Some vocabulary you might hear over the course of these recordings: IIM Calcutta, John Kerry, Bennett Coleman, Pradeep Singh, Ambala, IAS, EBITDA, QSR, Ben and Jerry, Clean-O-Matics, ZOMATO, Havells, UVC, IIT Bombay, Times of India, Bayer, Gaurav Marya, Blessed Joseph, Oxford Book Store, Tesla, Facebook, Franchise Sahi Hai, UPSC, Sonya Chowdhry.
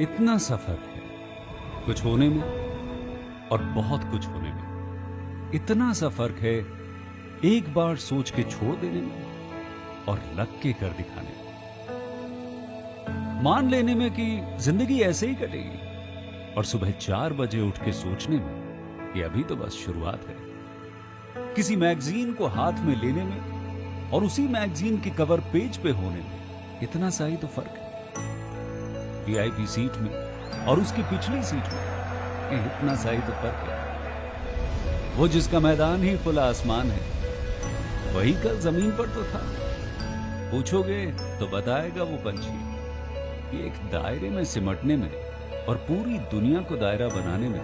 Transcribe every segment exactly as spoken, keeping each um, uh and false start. इतना सा फर्क है कुछ होने में और बहुत कुछ होने में। इतना सा फर्क है एक बार सोच के छोड़ देने में और लग के कर दिखाने में, मान लेने में कि जिंदगी ऐसे ही कटेगी और सुबह चार बजे उठ के सोचने में ये अभी तो बस शुरुआत है। किसी मैगजीन को हाथ में लेने में और उसी मैगजीन के कवर पेज पे होने में इतना सा ही तो फर्क है। वीआईपी सीट में और उसकी पिछली सीट में इतना सा ही तो फर्क है। वो जिसका मैदान ही खुला आसमान है वही कल जमीन पर तो था। पूछोगे तो बताएगा वो पंछी। ये एक दायरे में सिमटने में और पूरी दुनिया को दायरा बनाने में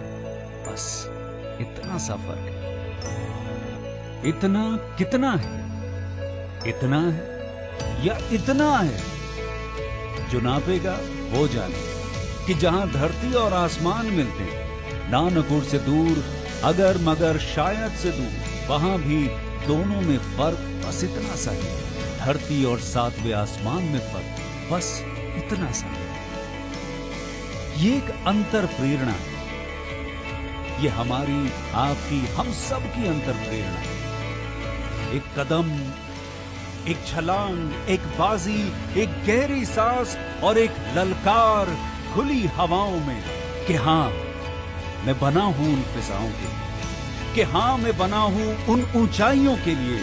बस इतना सा फर्क है। इतना कितना है, इतना है या इतना है, जो नापेगा वो जाने कि जहां धरती और आसमान मिलते हैं, नानकुर से दूर अगर मगर शायद से दूर, वहां भी दोनों में फर्क बस इतना सा है। धरती और सातवें आसमान में फर्क बस इतना सा है। ये एक अंतर प्रेरणा है। ये हमारी, आपकी, हम सब की अंतर प्रेरणा है। एक कदम, एक छलांग, एक बाजी, एक गहरी सांस और एक ललकार खुली हवाओं में कि हाँ मैं बना हूं उन फिजाओं के लिए, कि हाँ मैं बना हूं उन ऊंचाइयों के लिए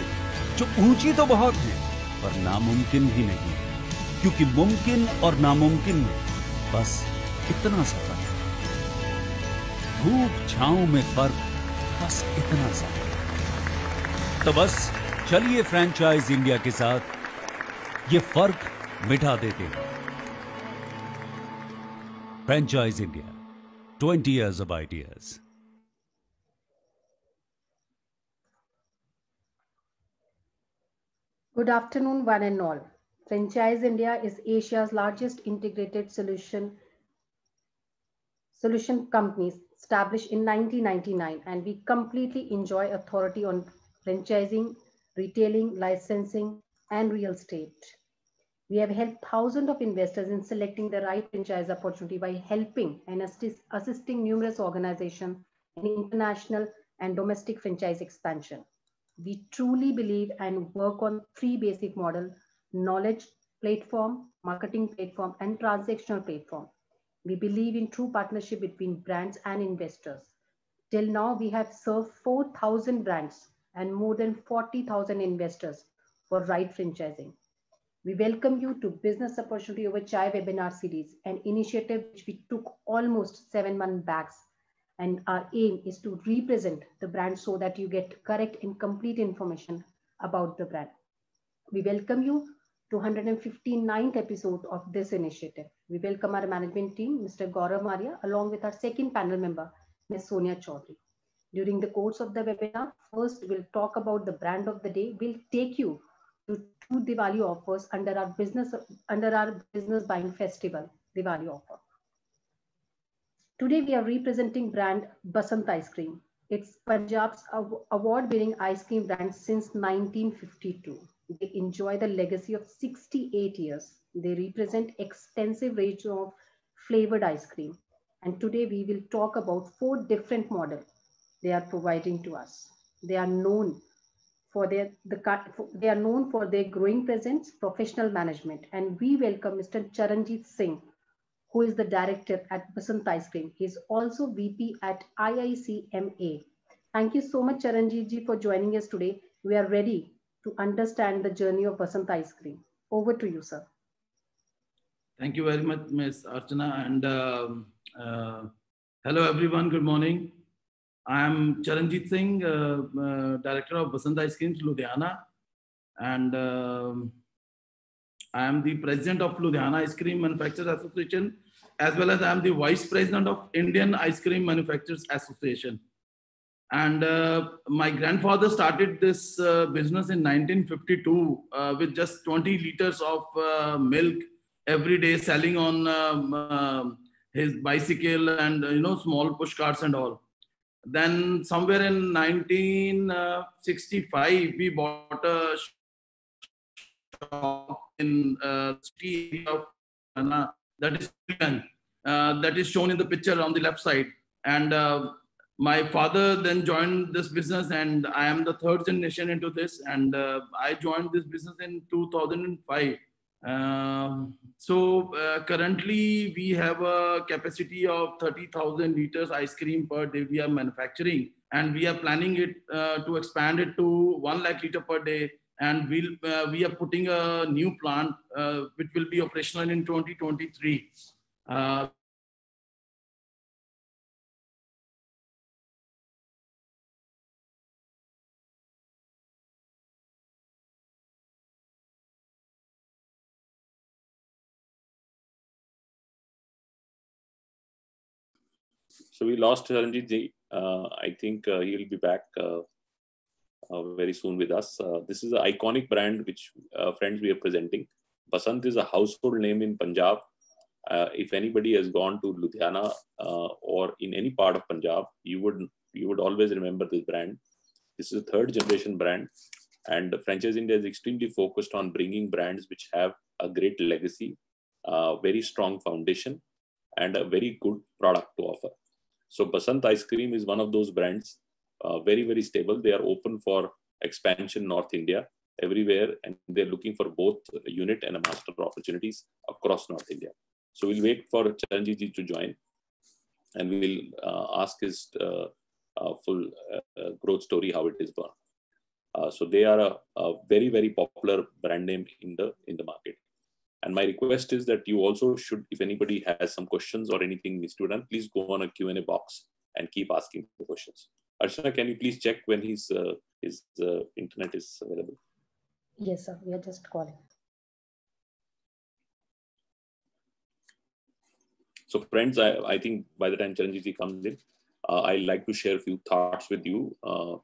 जो ऊंची तो बहुत है पर नामुमकिन भी नहीं, क्योंकि मुमकिन और नामुमकिन में बस इतना सा फर्क है। धूप छांव में फर्क बस इतना सा है। तो बस चलिए फ्रैंचाइज इंडिया के साथ ये फर्क मिटा देते हैं। Franchise India, twenty years of ideas. Good afternoon, one and all. Franchise India is Asia's largest integrated solution solution company, established in nineteen ninety-nine, and we completely enjoy authority on franchising, retailing, licensing, and real estate. We have helped thousands of investors in selecting the right franchise opportunity by helping and assist, assisting numerous organizations in international and domestic franchise expansion. We truly believe and work on three basic models: knowledge platform, marketing platform, and transactional platform. We believe in true partnership between brands and investors. Till now, we have served four thousand brands and more than forty thousand investors for right franchising. We welcome you to Business Opportunity Over Chai webinar series, an initiative which we took almost seven months back, and our aim is to represent the brand so that you get correct and complete information about the brand. We welcome you to one hundred fifty-ninth episode of this initiative. We welcome our management team, Mister Gaurav Marya, along with our second panel member, Miz Sonya Chowdhry. During the course of the webinar, first we'll talk about the brand of the day. We'll take you to two Diwali offers under our business under our business buying festival Diwali offer. Today we are representing brand Basant Ice Cream. It's Punjab's award-winning ice cream brand since nineteen fifty-two. They enjoy the legacy of sixty-eight years. They represent extensive range of flavored ice cream, and today we will talk about four different models they are providing to us. They are known for their the they are known for their growing presence, professional management, and we welcome Mister Charanjit Singh, who is the director at Basant Ice Cream. He is also V P at I I C M A. Thank you so much, Charanjit ji, for joining us today. We are ready to understand the journey of Basant Ice Cream. Over to you, sir. Thank you very much, Miss Archana, and uh, uh, hello everyone. Good morning. I am Charanjit Singh, uh, uh, director of Basant Ice Creams, Ludhiana, and uh, I am the president of Ludhiana Ice Cream Manufacturers Association, as well as I am the vice president of Indian Ice Cream Manufacturers Association. And uh, my grandfather started this uh, business in nineteen fifty-two uh, with just twenty liters of uh, milk every day, selling on um, uh, his bicycle and you know small push carts and all. Then somewhere in nineteen sixty-five we bought a shop in uh, city of Haryana, that is uh, that is shown in the picture on the left side. And uh, my father then joined this business, and I am the third generation into this. And uh, I joined this business in two thousand five. Uh, so uh, currently we have a capacity of thirty thousand liters ice cream per day we are manufacturing, and we are planning it uh, to expand it to one lakh liter per day. And we'll, uh, we are putting a new plant uh, which will be operational in twenty twenty-three. Uh, So we lost Charanjit Ji. Uh, I think uh, he'll be back uh, uh, very soon with us. Uh, this is an iconic brand which, uh, friends, we are presenting. Basant is a household name in Punjab. Uh, if anybody has gone to Ludhiana uh, or in any part of Punjab, you would, you would always remember this brand. This is a third generation brand. And Franchise India is extremely focused on bringing brands which have a great legacy, uh, very strong foundation, and a very good product to offer. So Basant Ice Cream is one of those brands, uh, very, very stable. They are open for expansion North India, everywhere. And they're looking for both a unit and a master opportunities across North India. So we'll wait for Charanjit Ji to join. And we'll uh, ask his uh, uh, full uh, growth story, how it is born. Uh, so they are a, a very, very popular brand name in the, in the market. And my request is that you also should, if anybody has some questions or anything needs to be done, please go on a Q and A box and keep asking the questions. Archana, can you please check when his, uh, his uh, internet is available? Yes, sir. We are just calling. So friends, I, I think by the time Charanjit Ji comes in, uh, I'd like to share a few thoughts with you. Uh,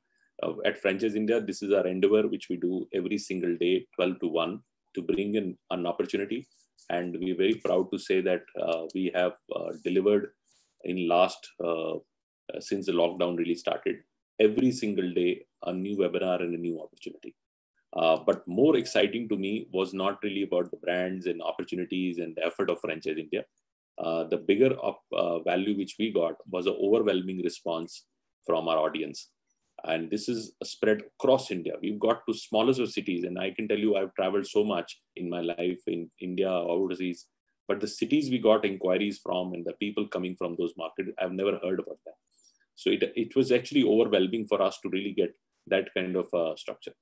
uh, at Franchise India, this is our endeavor, which we do every single day, twelve to one. To bring in an opportunity. And we're very proud to say that uh, we have uh, delivered in last, uh, since the lockdown really started, every single day, a new webinar and a new opportunity. Uh, but more exciting to me was not really about the brands and opportunities and the effort of Franchise India. Uh, the bigger of, uh, value which we got was an overwhelming response from our audience. And this is spread across India. We've got to smallest of cities. And I can tell you, I've traveled so much in my life in India, overseas. But the cities we got inquiries from and the people coming from those markets, I've never heard about that. So it, it was actually overwhelming for us to really get that kind of uh, structure.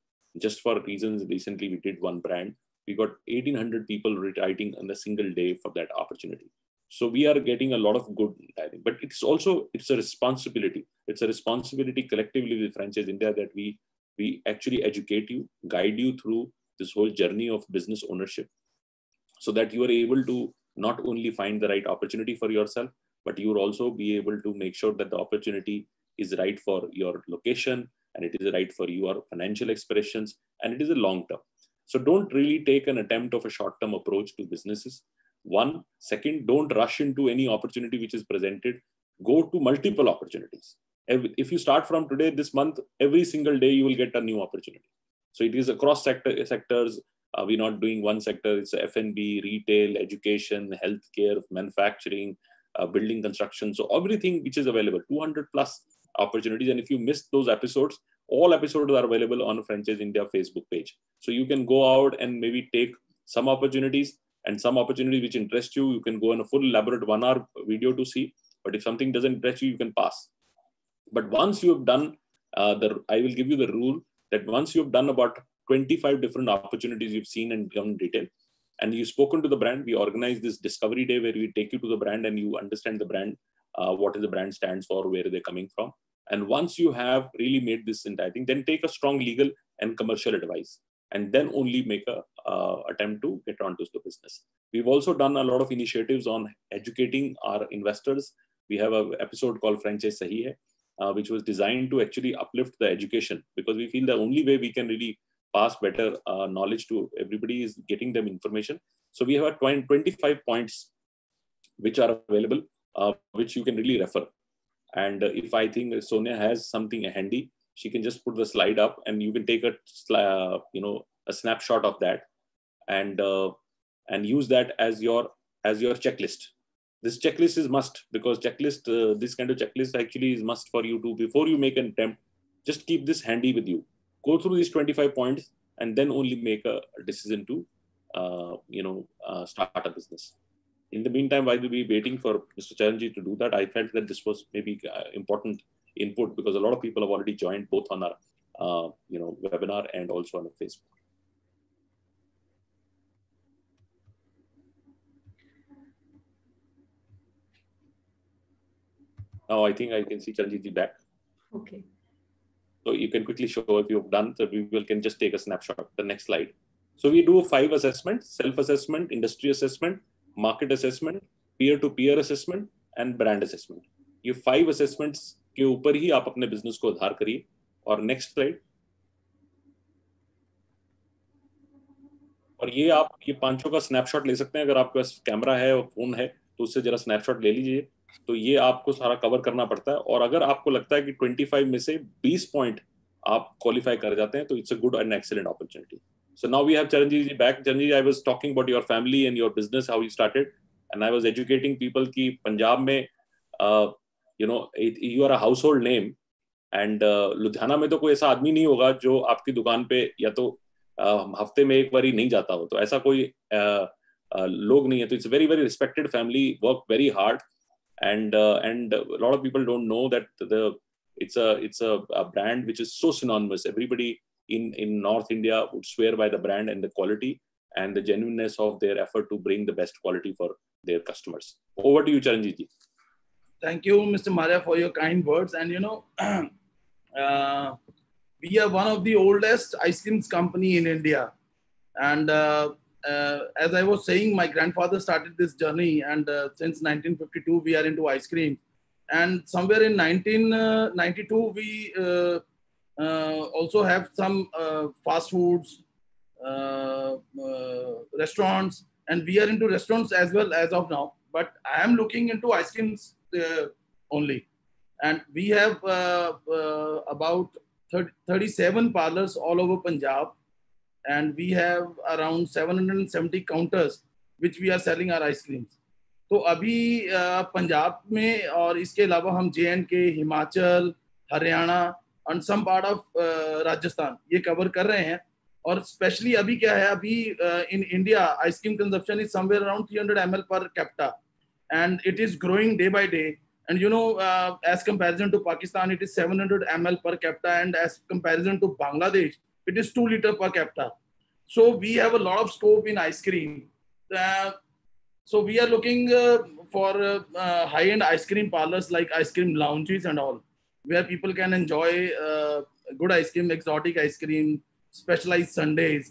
Just for reasons, recently we did one brand. We got eighteen hundred people writing on a single day for that opportunity. So we are getting a lot of good, I think, but it's also, it's a responsibility. It's a responsibility collectively with Franchise India that we, we actually educate you, guide you through this whole journey of business ownership so that you are able to not only find the right opportunity for yourself, but you will also be able to make sure that the opportunity is right for your location and it is right for your financial expressions and it is a long term. So don't really take an attempt of a short-term approach to businesses. One, second, don't rush into any opportunity which is presented. Go to multiple opportunities. If you start from today, this month, every single day, you will get a new opportunity. So it is across sector, sectors. Uh, we're not doing one sector. It's F and B, retail, education, healthcare, manufacturing, uh, building construction. So everything which is available, two hundred plus opportunities. And if you missed those episodes, all episodes are available on Franchise India Facebook page. So you can go out and maybe take some opportunities. And some opportunity which interests you, you can go on a full elaborate one hour video to see. But if something doesn't interest you, you can pass. But once you have done, uh, the, I will give you the rule that once you have done about twenty-five different opportunities you've seen and done in detail, and you've spoken to the brand, we organize this discovery day where we take you to the brand and you understand the brand, uh, what is the brand stands for, where they're coming from. And once you have really made this entire thing, then take a strong legal and commercial advice. And then only make a uh, attempt to get onto the business. We've also done a lot of initiatives on educating our investors. We have an episode called Franchise Sahi Hai, uh, which was designed to actually uplift the education because we feel the only way we can really pass better uh, knowledge to everybody is getting them information. So we have a twenty-five points which are available, uh, which you can really refer. And uh, if I think Sonia has something handy, she can just put the slide up and you can take a, uh, you know, a snapshot of that and, uh, and use that as your, as your checklist. This checklist is must, because checklist, uh, this kind of checklist actually is must for you to, before you make an attempt, just keep this handy with you. Go through these twenty-five points and then only make a decision to, uh, you know, uh, start a business. In the meantime, while we were waiting for Mister Charanjit to do that, I felt that this was maybe uh, important input, because a lot of people have already joined both on our, uh, you know, webinar and also on Facebook. Now I think I can see Charanjit back. Okay. So you can quickly show if you've done, so people can just take a snapshot. The next slide. So we do five assessments: self-assessment, industry assessment, market assessment, peer-to-peer assessment, and brand assessment. ये five assessments के ऊपर ही आप अपने business को आधार करिए. और next slide. और ये आप ये पांचों का snapshot ले सकते हैं, अगर आपके पास कैमरा है और फोन है तो उससे जरा snapshot ले लीजिए. तो ये आपको सारा कवर करना पड़ता है, और अगर आपको लगता है कि पच्चीस में से बीस पॉइंट आप क्वालिफाई कर जाते हैं तो it's a good and excellent opportunity. So now we have Charanjit back. Charanjit, I was talking about your family and your business, how you started, and I was educating people कि पंजाब में, uh, you know, it, you are a household name, and uh, Ludhiana में तो कोई ऐसा आदमी नहीं होगा जो आपकी दुकान पे या तो uh, हफ्ते में एक बारी नहीं जाता हो, तो ऐसा कोई uh, uh, लोग नहीं है. तो it's very very respected family, work very hard, and uh, and a lot of people don't know that the it's a it's a, a brand which is so synonymous. Everybody in in North India would swear by the brand and the quality and the genuineness of their effort to bring the best quality for their customers. Over to you, Charanjit ji. Thank you, Mister Marya, for your kind words. And you know, uh, we are one of the oldest ice creams company in India. And uh, uh, as I was saying, my grandfather started this journey, and uh, since nineteen fifty-two, we are into ice cream. And somewhere in nineteen ninety-two, we uh, Uh, also have some uh, fast foods, uh, uh, restaurants, and we are into restaurants as well as of now. But I am looking into ice creams uh, only. And we have uh, uh, about thirty, thirty-seven parlors all over Punjab. And we have around seven hundred seventy counters which we are selling our ice creams. So abhi uh, Punjab mein, aur iske alawa hum J and K, Himachal, Haryana, and some part of uh, Rajasthan ये cover कर रहे हैं. और especially अभी क्या है, अभी uh, in India ice cream consumption is somewhere around three hundred milliliters per capita, and it is growing day by day. And you know, uh, as comparison to Pakistan, it is seven hundred milliliters per capita, and as comparison to Bangladesh, it is two liters per capita. So we have a lot of scope in ice cream. Uh, so we are looking uh, for uh, uh, high-end ice cream parlors like ice cream lounges and all, where people can enjoy uh, good ice cream, exotic ice cream, specialized sundaes.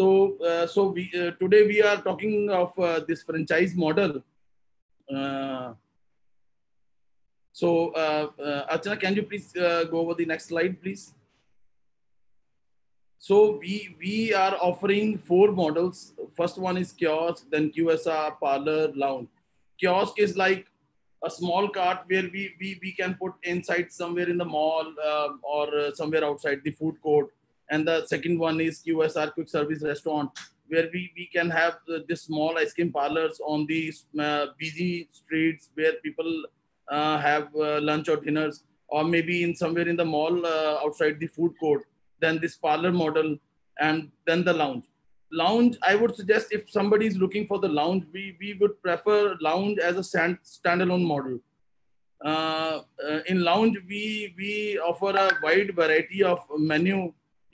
So, uh, so we uh, today we are talking of uh, this franchise model. Uh, so, uh, uh, Archana, can you please uh, go over the next slide, please? So, we we are offering four models. First one is kiosk, then Q S R, parlor, lounge. Kiosk is like a small cart where we, we, we can put inside somewhere in the mall uh, or uh, somewhere outside the food court. And the second one is Q S R, quick service restaurant, where we, we can have uh, this small ice cream parlors on the uh, busy streets where people uh, have uh, lunch or dinners, or maybe in somewhere in the mall uh, outside the food court. Then this parlor model, and then the lounge. Lounge, I would suggest if somebody is looking for the lounge, we, we would prefer lounge as a stand, standalone model. Uh, uh, in lounge, we, we offer a wide variety of menu,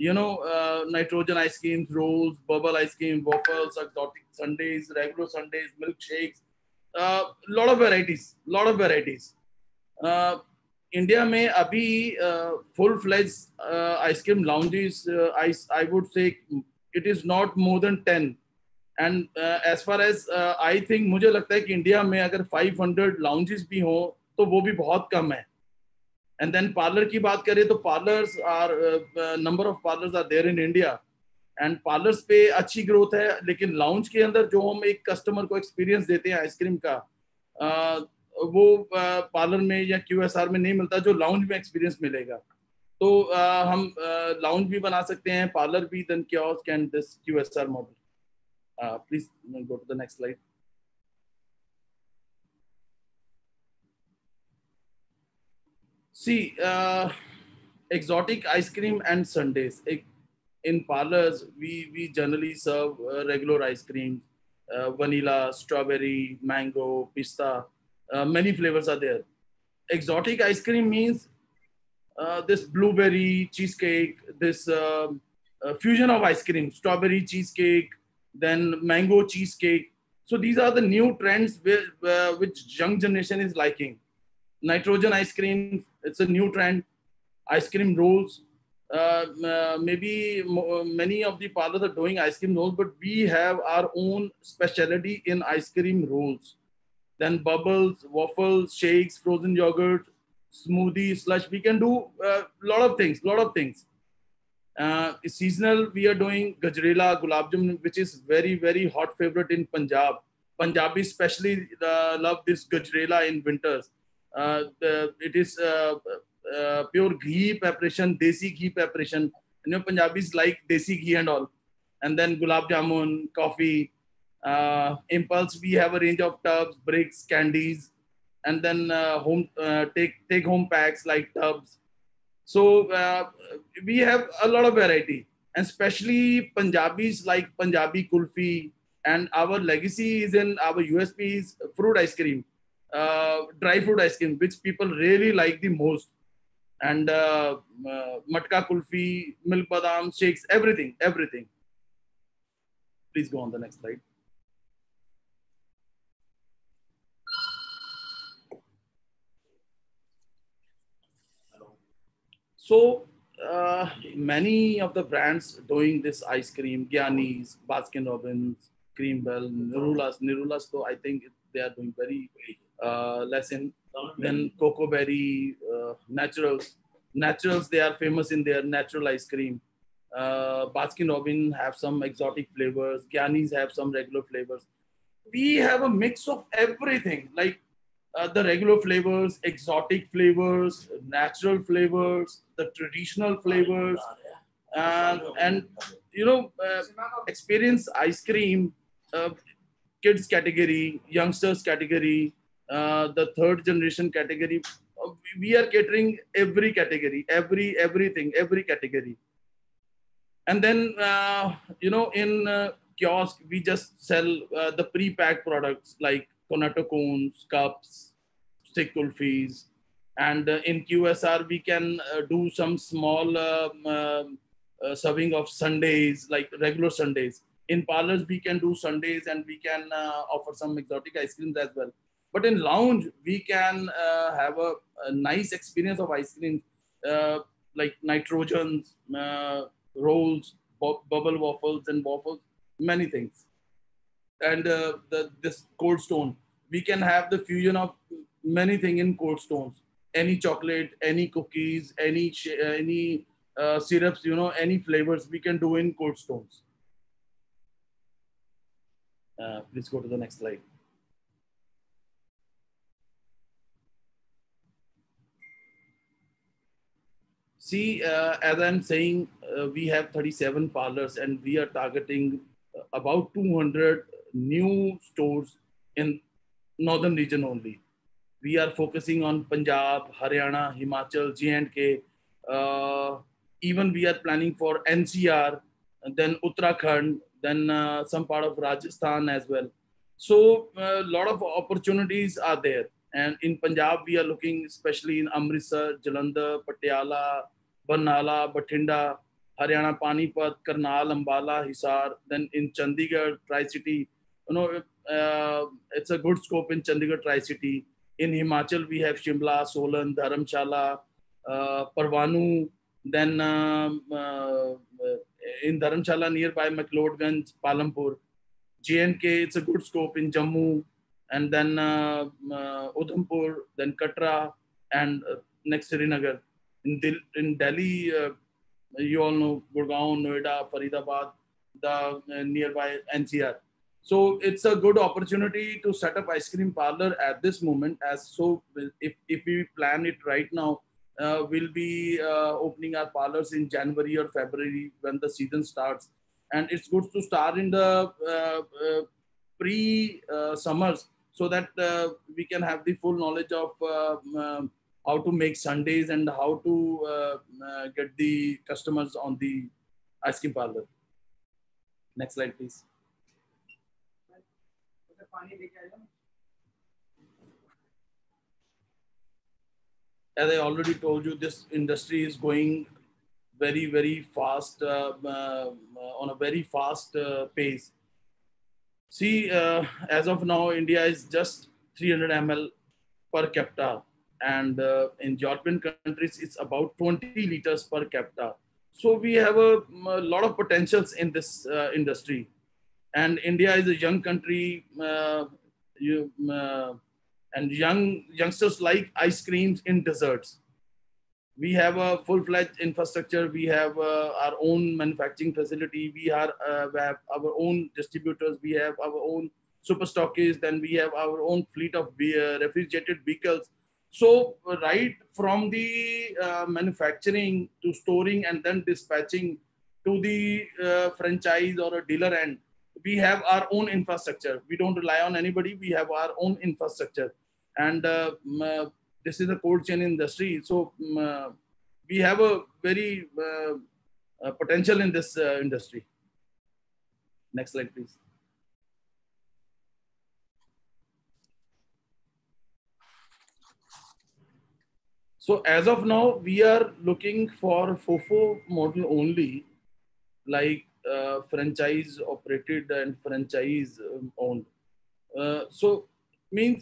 you know, uh, nitrogen ice creams, rolls, bubble ice cream, waffles, exotic sundaes, regular sundaes, milkshakes, a uh, lot of varieties, lot of varieties. Uh, India may abhi uh, full-fledged uh, ice cream lounges, uh, I, I would say, it is not more than ten. And uh, as far as uh, I think, मुझे लगता है कि India में अगर five hundred lounges भी हो, तो वो भी बहुत कम है. And then parlor की बात करें तो parlors are uh, number of parlors are there in India. And parlors पे अच्छी growth है, लेकिन lounge के अंदर जो हम एक customer को experience देते हैं ice cream का, uh, वो uh, parlor में या Q S R में नहीं मिलता, जो lounge में experience मिलेगा. तो uh, हम लाउंज uh, भी बना सकते हैं, पार्लर भी, then kiosk and this QSR model. Please go to the next slide. See, uh, exotic ice cream and sundaes. In parlors, we, we generally serve uh, regular ice cream, uh, vanilla, strawberry, mango, pista. Uh, many flavors are there. Exotic ice cream means uh, this blueberry cheesecake, this uh, uh, fusion of ice cream, strawberry cheesecake, then mango cheesecake. So these are the new trends with, uh, which young generation is liking. Nitrogen ice cream, it's a new trend. Ice cream rolls. Uh, uh, maybe many of the parlors are doing ice cream rolls, but we have our own specialty in ice cream rolls. Then bubbles, waffles, shakes, frozen yogurt, smoothies, slush. We can do a uh, lot of things, lot of things. Uh, seasonal, we are doing gajrela, gulab jamun, which is very, very hot favorite in Punjab. Punjabis especially uh, love this gajrela in winters. Uh, the, it is uh, uh, pure ghee preparation, desi ghee preparation. You know, Punjabis like desi ghee and all. And then gulab jamun, coffee. Uh, impulse, we have a range of tubs, bricks, candies, and then uh, home uh, take take home packs like tubs. So uh, we have a lot of variety, and especially Punjabis like Punjabi kulfi. And our legacy is in our U S P is fruit ice cream, uh, dry fruit ice cream, which people really like the most. And uh, uh, matka kulfi, milk badam shakes, everything, everything. Please go on the next slide. So uh, many of the brands doing this ice cream, Gianni's, Baskin Robbins, Creamwell, Nirula's, Nirula's though I think they are doing very uh, less in. Then Cocoa Berry, uh, Naturals. Naturals, they are famous in their natural ice cream. Uh, Baskin Robbins have some exotic flavors. Gianni's have some regular flavors. We have a mix of everything, like Uh, the regular flavors, exotic flavors, natural flavors, the traditional flavors, and, and you know, uh, experience ice cream, uh, kids category, youngsters category, uh, the third generation category. Uh, we are catering every category, every everything, every category. And then, uh, you know, in uh, kiosk, we just sell uh, the pre-packed products like Konato cones, cups, stick kulfis, and uh, in Q S R we can uh, do some small um, uh, uh, serving of sundaes, like regular sundaes. In parlors we can do sundaes and we can uh, offer some exotic ice creams as well. But in lounge we can uh, have a, a nice experience of ice cream, uh, like nitrogens, uh, rolls, bu bubble waffles and waffles, many things. And uh, the, this cold stone, we can have the fusion of many things in cold stones. Any chocolate, any cookies, any any uh, syrups, you know, any flavors we can do in cold stones. Uh, please go to the next slide. See, uh, as I'm saying, uh, we have thirty-seven parlors and we are targeting about two hundred new stores in northern region only. We are focusing on Punjab, Haryana, Himachal, J and K. Uh, even we are planning for N C R, and then Uttarakhand, then uh, some part of Rajasthan as well. So a uh, lot of opportunities are there. And in Punjab, we are looking especially in Amritsar, Jalandhar, Patiala, Barnala, Bathinda, Haryana, Panipat, Karnal, Ambala, Hisar, then in Chandigarh, Tri-City. You know, uh, it's a good scope in Chandigarh, Tri-City. In Himachal, we have Shimla, Solan, Dharamshala, uh, Parvanu. Then um, uh, in Dharamshala, nearby McLeodganj, Palampur. J and K, it's a good scope in Jammu. And then uh, uh, Udhampur, then Katra, and uh, next Srinagar. In, Dil in Delhi, uh, you all know Gurgaon, Noida, Faridabad, the uh, nearby N C R. So it's a good opportunity to set up ice cream parlor at this moment. As so, if, if we plan it right now, uh, we'll be uh, opening our parlors in January or February when the season starts. And it's good to start in the uh, uh, pre-summers uh, so that uh, we can have the full knowledge of uh, um, how to make sundaes and how to uh, uh, get the customers on the ice cream parlor. Next slide, please. As I already told you, this industry is going very, very fast, uh, uh, on a very fast uh, pace. See, uh, as of now, India is just three hundred milliliters per capita. And uh, in European countries, it's about twenty liters per capita. So we have a, a lot of potentials in this uh, industry. And India is a young country, uh, you, uh, and young youngsters like ice creams in desserts. We have a full-fledged infrastructure. We have uh, our own manufacturing facility. We, are, uh, we have our own distributors. We have our own super stockists. Then we have our own fleet of uh, refrigerated vehicles. So right from the uh, manufacturing to storing and then dispatching to the uh, franchise or a dealer end, we have our own infrastructure. We don't rely on anybody. We have our own infrastructure. And uh, uh, this is a cold chain industry. So um, uh, we have a very uh, uh, potential in this uh, industry. Next slide, please. So as of now, we are looking for FOFO model only, like Uh, franchise operated and franchise um, owned. Uh, so means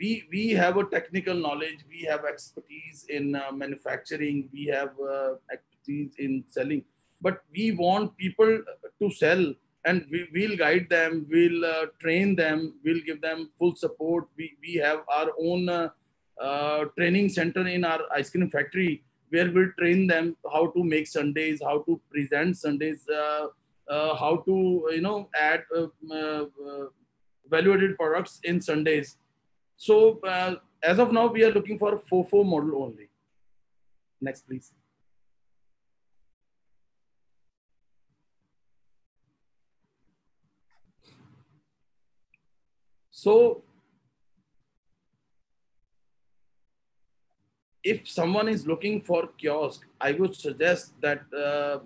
we we have a technical knowledge, we have expertise in uh, manufacturing, we have uh, expertise in selling, but we want people to sell, and we will guide them, we'll uh, train them, we'll give them full support. We, we have our own uh, uh, training center in our ice cream factory, where we'll train them how to make sundaes, how to present sundaes, uh, Uh, how to, you know, add uh, uh, value-added products in sundaes. So uh, as of now, we are looking for FOFO model only. Next, please. So if someone is looking for kiosk, I would suggest that uh,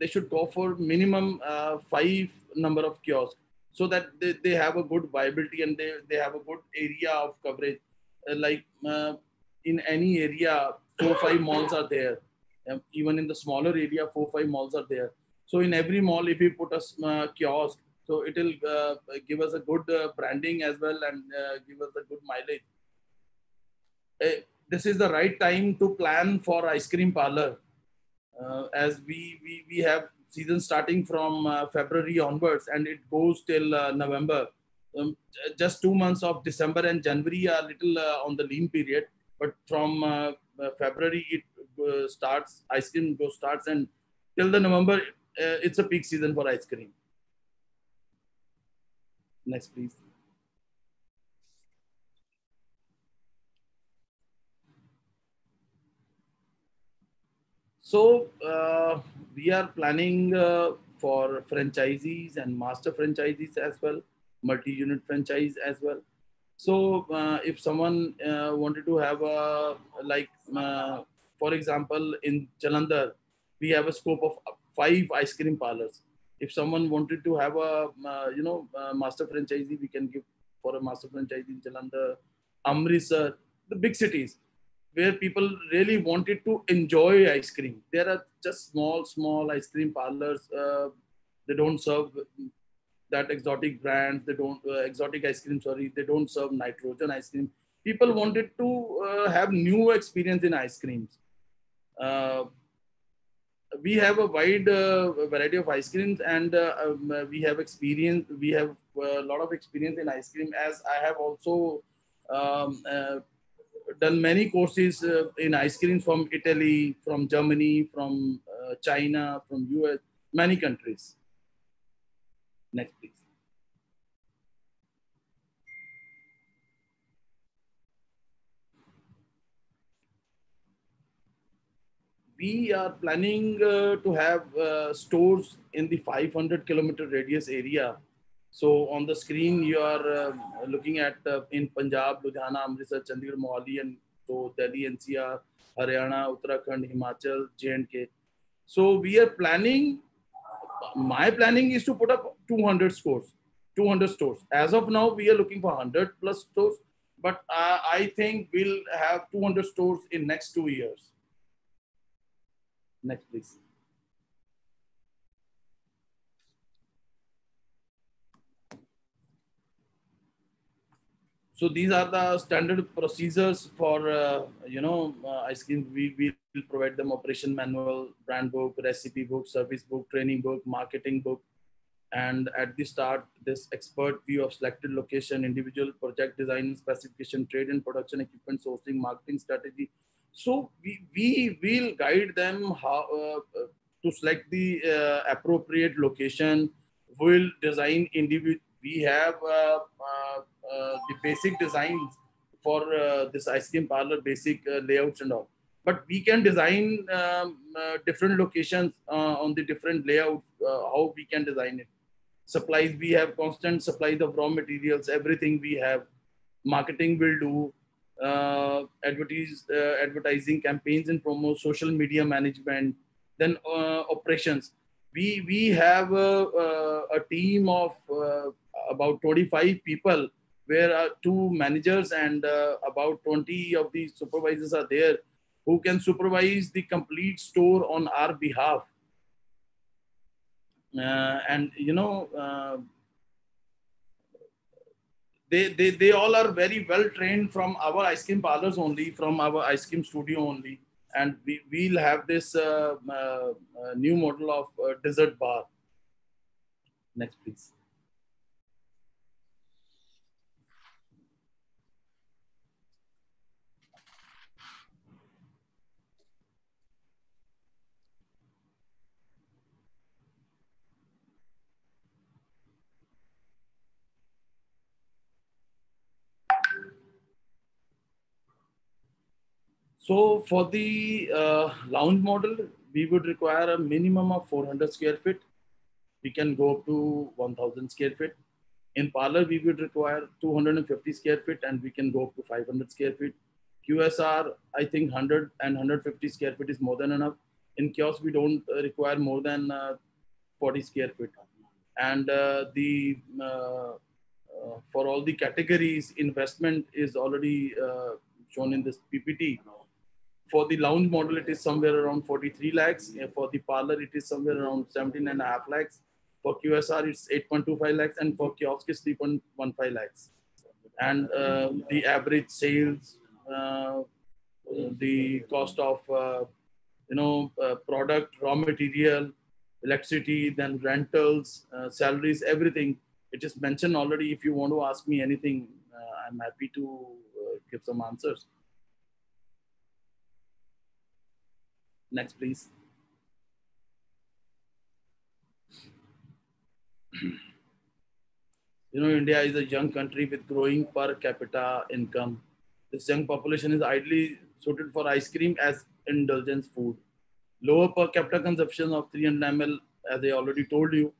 they should go for minimum uh, five number of kiosks, so that they, they have a good viability and they, they have a good area of coverage. Uh, like uh, in any area, four or five malls are there. Um, even in the smaller area, four or five malls are there. So in every mall, if we put a uh, kiosk, so it will uh, give us a good uh, branding as well and uh, give us a good mileage. Uh, this is the right time to plan for ice cream parlor. Uh, as we, we, we have season starting from uh, February onwards and it goes till uh, November. Um, just two months of December and January are little uh, on the lean period, but from uh, uh, February it uh, starts, ice cream go starts and till the November, uh, it's a peak season for ice cream. Next, please. So uh, we are planning uh, for franchisees and master franchisees as well, multi-unit franchise as well. So uh, if someone uh, wanted to have a, like, uh, for example, in Jalandhar, we have a scope of five ice cream parlors. If someone wanted to have a, uh, you know, a master franchisee, we can give for a master franchisee in Jalandhar, Amritsar, the big cities, where people really wanted to enjoy ice cream. There are just small, small ice cream parlors. Uh, they don't serve that exotic brand. They don't, uh, exotic ice cream, sorry. They don't serve nitrogen ice cream. People wanted to uh, have new experience in ice creams. Uh, we have a wide uh, variety of ice creams and uh, um, we have experience. We have a lot of experience in ice cream, as I have also um, uh, done many courses uh, in ice cream from Italy, from Germany, from uh, China, from U S, many countries. Next, please. We are planning uh, to have uh, stores in the five hundred kilometer radius area. So on the screen, you are uh, looking at uh, in Punjab, Ludhiana, Amritsar, Chandigarh, Mohali, and तो Delhi N C R, Haryana, Uttarakhand, Himachal, J and K. So we are planning, my planning is to put up two hundred stores, two hundred stores. As of now, we are looking for one hundred plus stores, but uh, I think we'll have two hundred stores in next two years. Next, please. So these are the standard procedures for, uh, you know, uh, ice cream. We, we will provide them operation manual, brand book, recipe book, service book, training book, marketing book. And at the start, this expert view of selected location, individual project design, specification, trade and production, equipment, sourcing, marketing strategy. So we, we will guide them how uh, to select the uh, appropriate location. We'll design individual. We have uh, uh, uh, the basic designs for uh, this ice cream parlor, basic uh, layouts and all. But we can design um, uh, different locations uh, on the different layouts, uh, how we can design it. Supplies, we have constant supplies of raw materials, everything we have. Marketing will do, uh, advertise, uh, advertising campaigns and promos, social media management, then uh, operations. We, we have a, a, a team of uh, about twenty-five people, where uh, two managers and uh, about twenty of the supervisors are there, who can supervise the complete store on our behalf. Uh, and you know, uh, they, they, they all are very well trained from our ice cream parlors only, from our ice cream studio only. And we, we'll have this uh, uh, uh, new model of uh, dessert bar. Next, please. So for the uh, lounge model, we would require a minimum of four hundred square feet. We can go up to one thousand square feet. In parlor, we would require two hundred fifty square feet, and we can go up to five hundred square feet. Q S R, I think one hundred and one hundred fifty square feet is more than enough. In kiosk, we don't require more than uh, forty square feet. And uh, the uh, uh, for all the categories, investment is already uh, shown in this P P T. For the lounge model, it is somewhere around forty-three lakhs. For the parlor, it is somewhere around seventeen and a half lakhs. For Q S R, it's eight point two five lakhs. And for kiosk, it's three point one five lakhs. And uh, the average sales, uh, the cost of, uh, you know, uh, product, raw material, electricity, then rentals, uh, salaries, everything. It is mentioned already. If you want to ask me anything, uh, I'm happy to uh, give some answers. Next, please. You know, India is a young country with growing per capita income. This young population is ideally suited for ice cream as indulgence food. Lower per capita consumption of three hundred milliliters, as I already told you.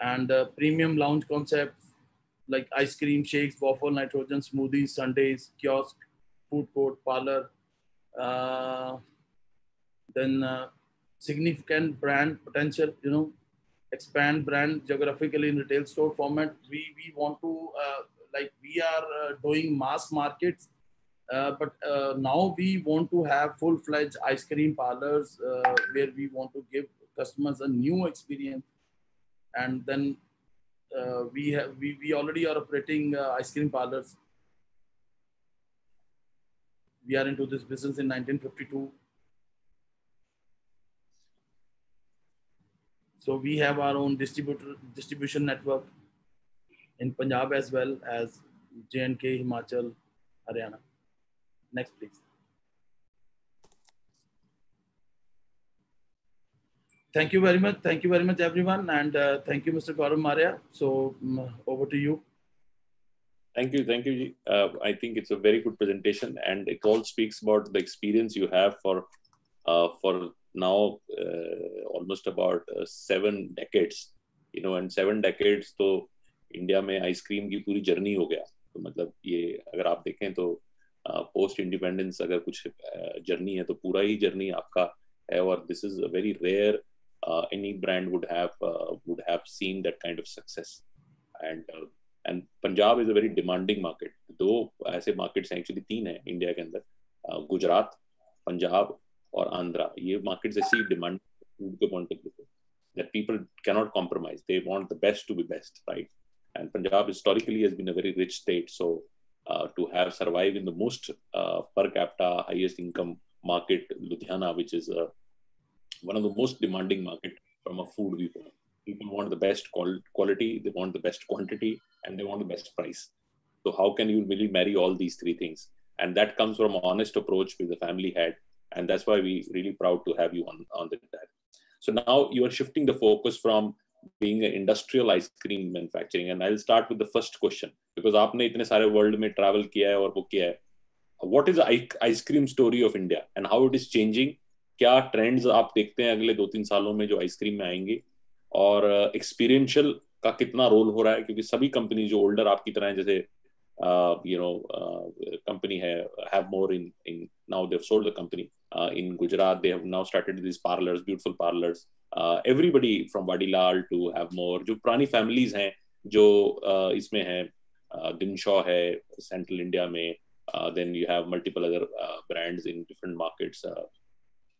And uh, premium lounge concepts like ice cream, shakes, waffle, nitrogen, smoothies, sundaes, kiosk, food court, parlor. Uh, Then uh, significant brand potential, you know, expand brand geographically in retail store format. We, we want to, uh, like we are uh, doing mass markets, uh, but uh, now we want to have full-fledged ice cream parlors uh, where we want to give customers a new experience. And then uh, we, have, we, we already are operating uh, ice cream parlors. We are into this business in nineteen fifty-two. So we have our own distributor distribution network in Punjab as well as J and K, Himachal, Haryana. Next, please. Thank you very much. Thank you very much, everyone. And uh, thank you, Mister Gaurav Marya. So um, over to you. Thank you. Thank you. Uh, I think it's a very good presentation, and it all speaks about the experience you have for uh, for now uh, almost about uh, seven decades, you know, and seven decades तो India में ice cream की पूरी journey हो गया. तो मतलब ये अगर आप देखें तो पोस्ट इंडिपेंडेंस अगर कुछ जर्नी है तो पूरा ही जर्नी आपका है, और this is a very rare, any brand would have would have seen that kind of success, and and Punjab is a very demanding market. दो ऐसे मार्केट्स हैं, एक्चुअली तीन हैं इंडिया के अंदर, गुजरात, पंजाब और आंध्रा. ये मार्केट्स ऐसी डिमांड फूड के point of view that people can not compromise, they want the best to be best, right? And Punjab historically has been a very rich state, so uh, to have survived in the most uh, per capita highest income market, Ludhiana, which is uh, one of the most demanding market from a food viewpoint. People want the best quality, they want the best quantity, and they want the best price. So how can you really marry all these three things? And that comes from an honest approach which the family had, and that's why we really proud to have you on on the that. So now you are shifting the focus from being an industrial ice cream manufacturing, and I'll start with the first question because आपने इतने सारे world में travel किया है और वो किया है. What is the ice cream story of India and how it is changing? क्या trends आप देखते हैं अगले दो तीन सालों में जो ice cream में आएंगे, और experiential का कितना role हो रहा है, क्योंकि सभी companies जो older आपकी तरह हैं, जैसे uh, you know uh, company है have more in in now they've sold the company uh, in Gujarat, they have now started these parlors, beautiful parlors. Uh, everybody from Vadilal to have more, जो पुरानी families हैं जो uh, इसमें हैं, uh, Dimshaw है Central India में, uh, then you have multiple other uh, brands in different markets. Uh,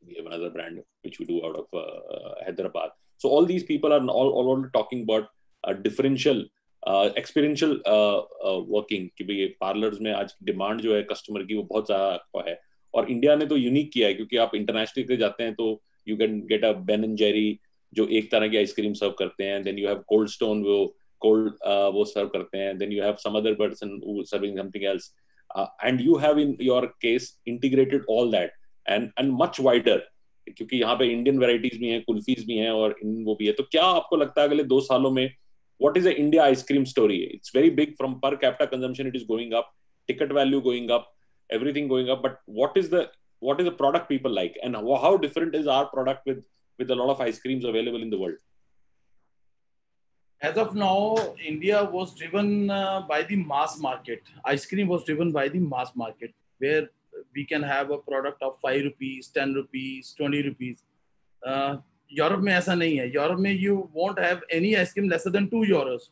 we have another brand which we do out of uh, Hyderabad. So all these people are all all talking about uh, differential, uh, experiential uh, uh, working कि भाई parlors में आज demand जो है customer की वो बहुत ज़्यादा है, और India ने तो unique किया है क्योंकि आप international के जाते हैं तो you can get a Ben and Jerry जो एक तरह की ice cream serve करते हैं, then you have Cold Stone वो cold uh, वो serve करते हैं, then you have some other person who serving something else, uh, and you have in your case integrated all that and and much wider, क्योंकि यहाँ पे Indian varieties भी हैं, कुल्फीज भी हैं और इन वो भी है. तो क्या आपको लगता है अगले दो सालों में what is the India ice cream story? It's very big from per capita consumption, it is going up, ticket value going up, everything going up, but what is the what is the product people like and how, how different is our product with with a lot of ice creams available in the world? As of now, India was driven uh, by the mass market. Ice cream was driven by the mass market where we can have a product of five rupees, ten rupees, twenty rupees. uh, Europe mein aisa nahi hai. Europe mein you won't have any ice cream lesser than two euros,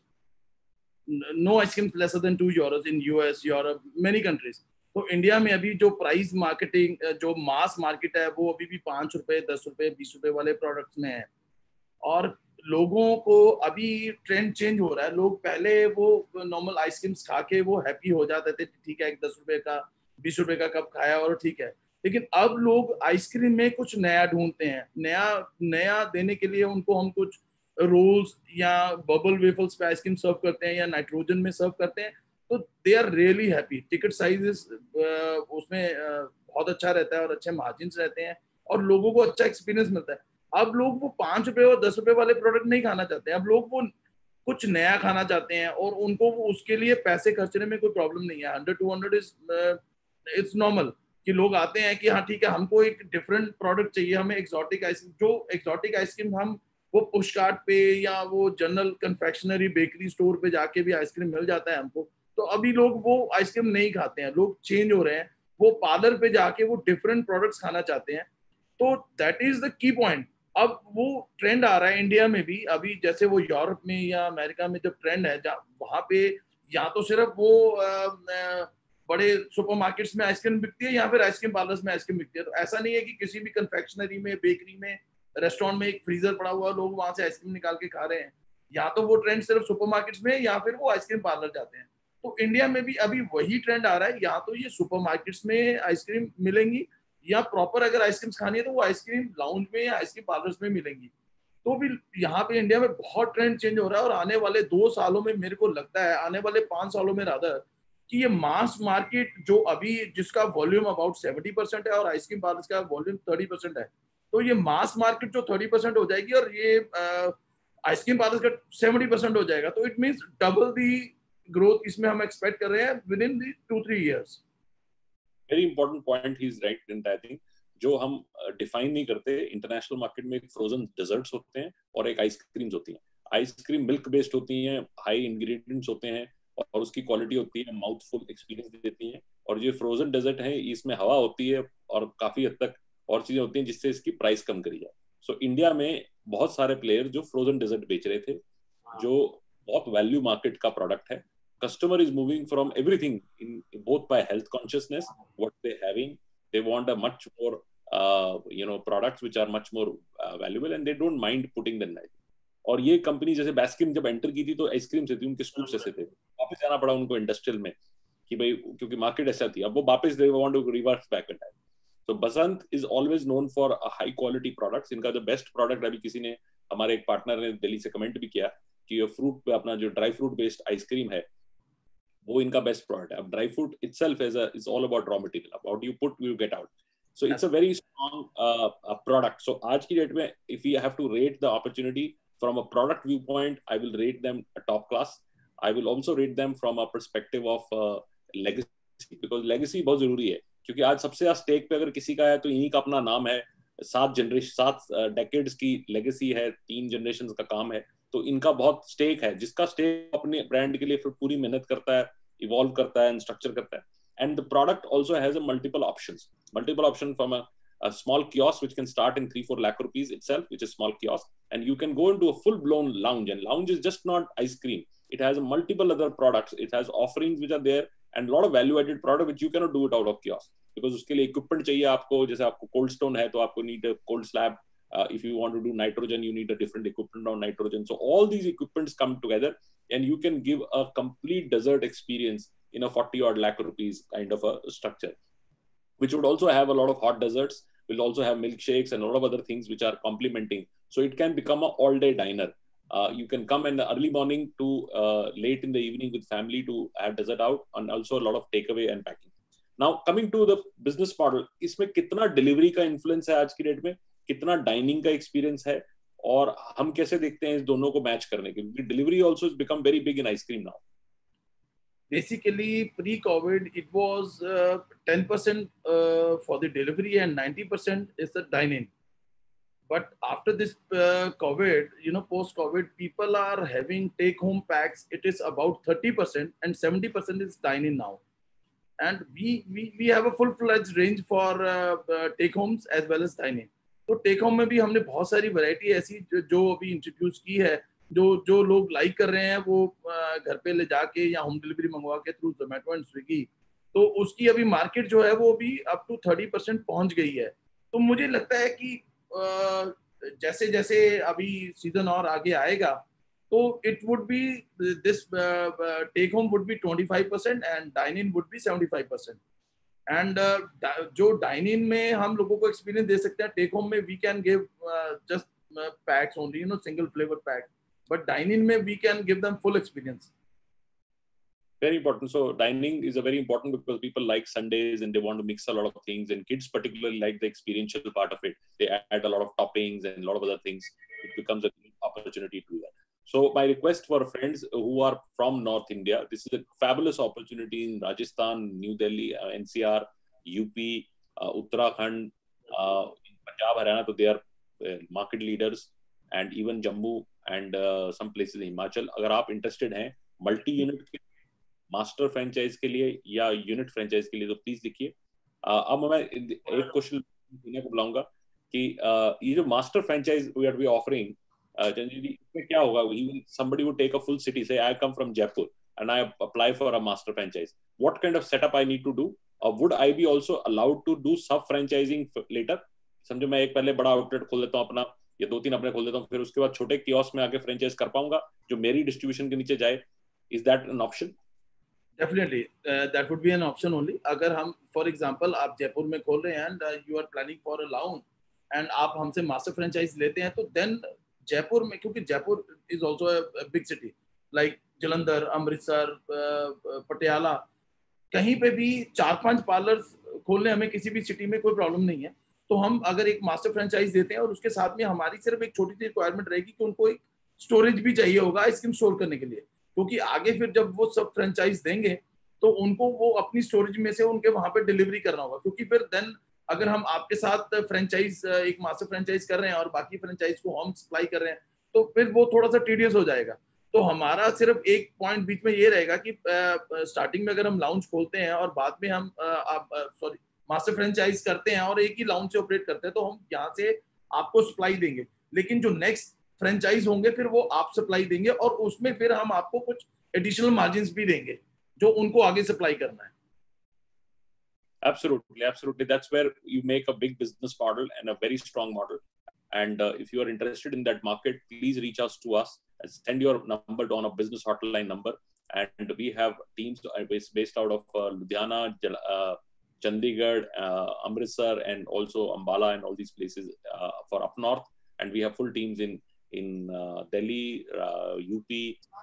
no ice cream lesser than two euros in U S, Europe, many countries. तो India में अभी जो price marketing, जो mass market है वो अभी भी पाँच रुपये दस रुपये बीस रुपये वाले प्रोडक्ट्स में है, और लोगों को अभी ट्रेंड चेंज हो रहा है. लोग पहले वो नॉर्मल आइसक्रीम्स खा के वो हैप्पी हो जाते थे, ठीक है एक दस रुपये का बीस रुपये का कप खाया और ठीक है, लेकिन अब लोग आइसक्रीम में कुछ नया ढूंढते हैं. नया नया देने के लिए उनको हम कुछ रोल्स या बबल वेफल्स पे आइसक्रीम सर्व करते हैं या नाइट्रोजन में सर्व करते हैं, तो they are really happy. Ticket sizes उसमें uh, बहुत अच्छा रहता है और अच्छे मार्जिन रहते हैं और लोगों को अच्छा एक्सपीरियंस मिलता है. अब लोग वो पाँच रुपये और दस रुपये वाले प्रोडक्ट नहीं खाना चाहते हैं, अब लोग वो कुछ नया खाना चाहते हैं और उनको उसके लिए पैसे खर्चने में कोई प्रॉब्लम नहीं है. Hundred two hundred is it's normal कि लोग आते हैं कि हाँ ठीक है हमको एक डिफरेंट प्रोडक्ट चाहिए, हमें एक्जॉटिक आइसक्रीम, जो एक्जॉटिक आइसक्रीम हम वो पुश कार्ट पे या वो जनरल कन्फेक्शनरी बेकरी स्टोर पे जाके भी आइसक्रीम मिल जाता है हमको. तो अभी लोग वो आइसक्रीम नहीं खाते हैं, लोग चेंज हो रहे हैं, वो पार्लर पे जाके वो डिफरेंट प्रोडक्ट्स खाना चाहते हैं. तो that is the key point. अब वो ट्रेंड आ रहा है इंडिया में भी अभी, जैसे वो यूरोप में या अमेरिका में जब ट्रेंड है, वहाँ पे या तो सिर्फ वो आ, बड़े सुपरमार्केट्स में आइसक्रीम बिकती है या फिर आइसक्रीम पार्लर्स में आइसक्रीम बिकती है. तो ऐसा नहीं है कि किसी भी कन्फेक्शनरी में, बेकरी में, रेस्टोरेंट में एक फ्रीजर पड़ा हुआ, लोग वहाँ से आइसक्रीम निकाल के खा रहे हैं. या तो वो ट्रेंड सिर्फ सुपरमार्केट्स में या फिर वो आइसक्रीम पार्लर जाते हैं. तो इंडिया में भी अभी वही ट्रेंड आ रहा है, या तो ये सुपरमार्केट्स में आइसक्रीम मिलेंगी या प्रॉपर अगर आइसक्रीम्स खानी है तो वो आइसक्रीम लाउंज में या आइसक्रीम पार्लर्स में मिलेंगी. तो भी यहाँ पे इंडिया में बहुत ट्रेंड चेंज हो रहा है, और आने वाले दो सालों में मेरे को लगता है, आने वाले पाँच सालों में रादर, कि ये मास मार्केट जो अभी जिसका वॉल्यूम अबाउट सेवेंटी परसेंट है और आइसक्रीम पार्लर्स का वॉल्यूम थर्टी परसेंट है, तो ये मास मार्केट जो थर्टी परसेंट हो जाएगी और ये आइसक्रीम पार्लर्स का सेवेंटी परसेंट हो जाएगा. तो it means double the growth इसमें हम एक्सपेक्ट कर रहे हैं within the two three years. Very important point, he is right in that thing जो हम डिफाइन नहीं करते. इंटरनेशनल मार्केट में फ्रोजन डेजर्ट्स होते हैं और एक आइसक्रीम्स होती हैं. आइसक्रीम मिल्क बेस्ड होती हैं, हाई इंग्रेडिएंट्स होते हैं और उसकी क्वालिटी होती है, माउथफुल एक्सपीरियंस देती है। और जो फ्रोजन डेजर्ट है इसमें हवा होती है और काफी हद तक और चीजें होती हैं जिससे इसकी प्राइस कम करी जाए। सो so, इंडिया में बहुत सारे प्लेयर जो फ्रोजन डेजर्ट बेच रहे थे, जो बहुत वैल्यू मार्केट का प्रोडक्ट है। Customer is moving from everything in both by health consciousness, what they having, they want a much more you know products which are much more valuable and they don't mind putting the life. और ये company जैसे Baskin जब enter की थी तो ice cream से थी, उनके स्कूप्स ऐसे थे, वापस जाना पड़ा उनको इंडस्ट्रियल में कि भाई क्योंकि मार्केट ऐसा थी, अब वो वापस they want to reverse back and. तो Basant is always known for high quality products. इनका जो बेस्ट प्रोडक्ट, अभी किसी ने हमारे एक पार्टनर ने दिल्ली से कमेंट भी किया कि ये फ्रूट पे अपना जो ड्राई फ्रूट बेस्ड आइसक्रीम है वो इनका बेस्ट प्रोडक्ट है। अब dry fruit itself is is all about raw material, about you put you get out. So it's a very strong product. So आज की डेट में if you have to rate the opportunity from a product viewpoint, I will rate them a top class. I will also rate them from a perspective of uh, legacy, because legacy बहुत जरूरी है, क्योंकि आज सबसे आज stake पे अगर किसी का है तो इन्हीं का अपना नाम है, सात जनरेशन सात decades की legacy है, तीन generations का काम है, तो इनका बहुत stake है। जिसका stake अपने brand के लिए फिर पूरी मेहनत करता है, evolve करता है and structure करता है, and the product also has a multiple options, multiple option from a a small kiosk which can start in three four lakh rupees itself, which is small kiosk, and you can go into a full blown lounge, and lounge is just not ice cream, it has multiple other products, it has offerings which are there and lot of value added product which you cannot do it out of kiosk, because uske liye equipment chahiye aapko, jaise aapko cold stone hai to aapko need a cold slab, uh, if you want to do nitrogen you need a different equipment on nitrogen, so all these equipments come together and you can give a complete dessert experience in a forty odd lakh rupees kind of a structure, which would also have a lot of hot desserts, will also have milkshakes and a lot of other things which are complementing, so it can become a all day diner. Uh, you can come in the early morning to uh, late in the evening with family to have dessert out, and also a lot of takeaway and packing. Now coming to the business model, isme kitna delivery ka influence hai aaj ki date mein, kitna dining ka experience hai, aur hum kaise dekhte hain is dono ko match karne ke liye, delivery also has become very big in ice cream now. Basically pre COVID it was uh, ten percent uh, for the delivery and ninety percent is the dine in, but after this uh, COVID, you know, post COVID, people are having take home packs, it is about thirty percent and seventy percent is dine in now, and we we we have a full fledged range for uh, uh, take homes as well as dine in. तो take home में भी हमने बहुत सारी variety ऐसी जो, जो अभी introduce की है, जो जो लोग लाइक कर रहे हैं वो घर पे ले जाके या होम डिलीवरी मंगवा के थ्रू ज़ोमैटो एंड स्विगी, तो उसकी अभी मार्केट जो है वो भी अप टू थर्टी परसेंट पहुँच गई है। तो मुझे लगता है कि जैसे जैसे अभी सीजन और आगे आएगा तो it would be this take home would be twenty five percent and dine in would be seventy five percent and जो डाइन इन में हम लोगों को एक्सपीरियंस दे सकते हैं, टेक होम में we can give just packs only, you know, single flavour pack, but dining mein we can give them full experience. Very important. So dining is a very important because people like Sundays and they want to mix a lot of things, and kids particularly like the experiential part of it, they add a lot of toppings and a lot of other things, it becomes a great opportunity to do that. So my request for friends who are from North India, this is a fabulous opportunity in Rajasthan, New Delhi, uh, N C R, U P, uh, Uttarakhand, uh, in Punjab, Haryana, so they are uh, market leaders, and even Jammu and uh, some places in Himachal. अगर आप interested हैं multi unit के master franchise के लिए या unit franchise के लिए तो please लिखिए। uh, अब मैं एक question इन्हें को बुलाऊंगा कि uh, ये जो master franchise we are we offering, uh, चंद्र जी इसमें क्या होगा? Even somebody would take a full city, say I come from Jaipur and I apply for a master franchise, what kind of setup I need to do, or would I be also allowed to do sub franchising later? समझो मैं एक पहले बड़ा outlet खोल देता हूँ अपना, ये दो तीन अपने खोल देता हूँ, फिर उसके बाद छोटे कियोस्क में आके फ्रेंचाइज कर पाऊंगा जो मेरी डिस्ट्रीब्यूशन के नीचे जाए, is that an option? Definitely that would be an option only. अगर हम फॉर एग्जांपल आप जयपुर में खोल रहे हैं and you are planning for a lounge and आप हमसे मास्टर फ्रेंचाइज लेते हैं तो देन जयपुर में, क्योंकि Jaipur is also a big city like Jalandhar, Amritsar, Patiala, कहीं पे भी चार पांच पार्लर्स खोलने हमें किसी भी सिटी में कोई प्रॉब्लम नहीं है। तो हम अगर एक मास्टर फ्रेंचाइज देते हैं और उसके साथ में हमारी सिर्फ एक छोटी सी रिक्वायरमेंट रहेगी कि उनको एक स्टोरेज भी चाहिए होगा आइसक्रीम स्टोर करने के लिए, क्योंकि तो आगे फिर जब वो सब फ्रेंचाइज देंगे तो उनको वो अपनी स्टोरेज में से उनके वहां पे डिलीवरी करना होगा, क्योंकि फिर देन अगर हम आपके साथ फ्रेंचाइज एक मास्टर फ्रेंचाइज कर रहे हैं और बाकी फ्रेंचाइज को हम सप्लाई कर रहे हैं तो फिर वो थोड़ा सा टीडियस हो जाएगा। तो हमारा सिर्फ एक पॉइंट बीच में ये रहेगा कि स्टार्टिंग में अगर हम लाउंज खोलते हैं और बाद में हम सॉरी मास्टर फ्रेंचाइज करते हैं और एक ही लाउंज से ऑपरेट करते हैं तो हम यहाँ से आपको सप्लाई देंगे, लेकिन जो नेक्स्ट फ्रेंचाइज होंगे फिर वो आप सप्लाई देंगे और उसमें फिर हम आपको कुछ एडिशनल मार्जिन भी देंगे जो उनको आगे सप्लाई करना है. Absolutely, absolutely. That's where you make a big business model and a very strong model. And uh, if you are interested in that market, please reach out to us. Send your number on a business hotline number, and we have teams based out of uh, Ludhiana, uh, Chandigarh, uh, Amritsar, and also Ambala and all these places uh, for up north. And we have full teams in in uh, Delhi, uh, U P,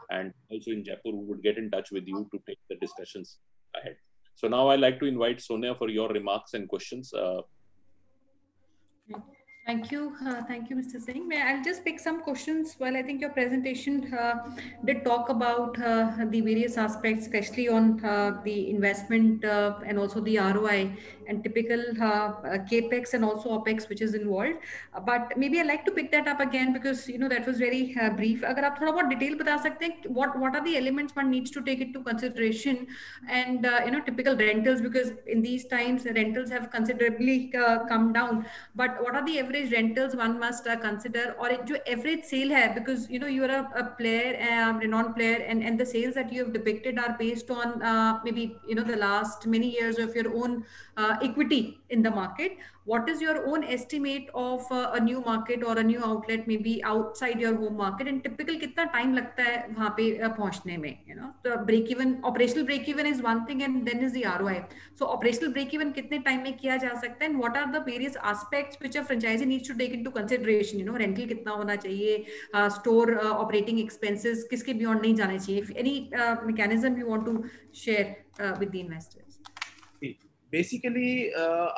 and also in Jaipur. We would get in touch with you to take the discussions ahead. So now I like to invite Sonia for your remarks and questions. Uh, Thank you, uh, thank you, Mister Singh. May I'll just pick some questions. Well, I think your presentation uh, did talk about uh, the various aspects, especially on uh, the investment uh, and also the R O I and typical uh, capex and also opex which is involved. Uh, but maybe I'd like to pick that up again because you know that was very uh, brief. Agar आप थोड़ा बहुत detail बता सकते हैं what what are the elements one needs to take into consideration and uh, you know typical rentals because in these times rentals have considerably uh, come down. But what are the average rentals one must uh, consider or jo average sale hai because you know you are a, a player um, renowned player and and the sales that you have depicted are based on uh, maybe you know the last many years of your own uh, equity in the market. What is your own estimate of uh, a new market or a new outlet maybe outside your home market and typical kitna time lagta hai wahan pe uh, pahunchne mein, you know the break even operational break even is one thing and then is the R O I. So operational break even kitne time mein kiya ja sakta hai and what are the various aspects which a franchisee needs to take into consideration, you know rental kitna hona chahiye, uh, store uh, operating expenses kiske beyond nahi jane chahiye. If any uh, mechanism you want to share uh, with the investors. Basically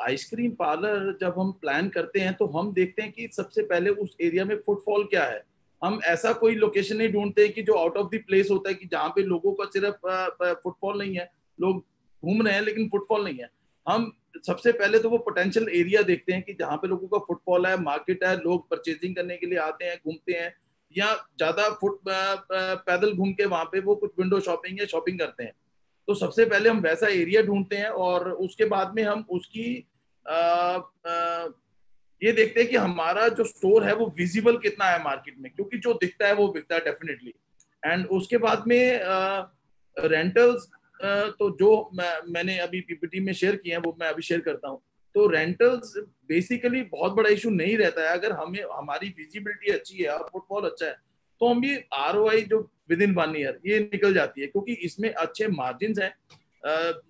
ice cream parlour जब हम plan करते हैं तो हम देखते हैं कि सबसे पहले उस एरिया में फुटफॉल क्या है. हम ऐसा कोई लोकेशन नहीं ढूंढते कि जो आउट ऑफ द प्लेस होता है कि जहाँ पे लोगों का सिर्फ फुटफॉल नहीं है, लोग घूम रहे हैं लेकिन फुटफॉल नहीं है. हम सबसे पहले तो वो पोटेंशियल एरिया देखते हैं कि जहाँ पे लोगों का फुटफॉल है, मार्केट है, लोग परचेजिंग करने के लिए आते हैं, घूमते हैं या ज़्यादा फुट पैदल घूम के वहाँ पे वो कुछ विंडो शॉपिंग या शॉपिंग करते हैं. तो सबसे पहले हम वैसा एरिया ढूंढते हैं और उसके बाद में हम उसकी आ, आ, ये देखते हैं कि हमारा जो स्टोर है वो विजिबल कितना है मार्केट में, क्योंकि जो दिखता है वो बिकता है डेफिनेटली. एंड उसके बाद में आ, रेंटल्स आ, तो जो मैं, मैंने अभी पीपीटी में शेयर किए हैं वो मैं अभी शेयर करता हूँ. तो रेंटल्स बेसिकली बहुत बड़ा इशू नहीं रहता है. अगर हमें हमारी विजिबिलिटी अच्छी है और फुटफॉल अच्छा है तो हम ये आर ओ आई जो विद इन वन ईयर ये निकल जाती है, क्योंकि इसमें अच्छे मार्जिन हैं.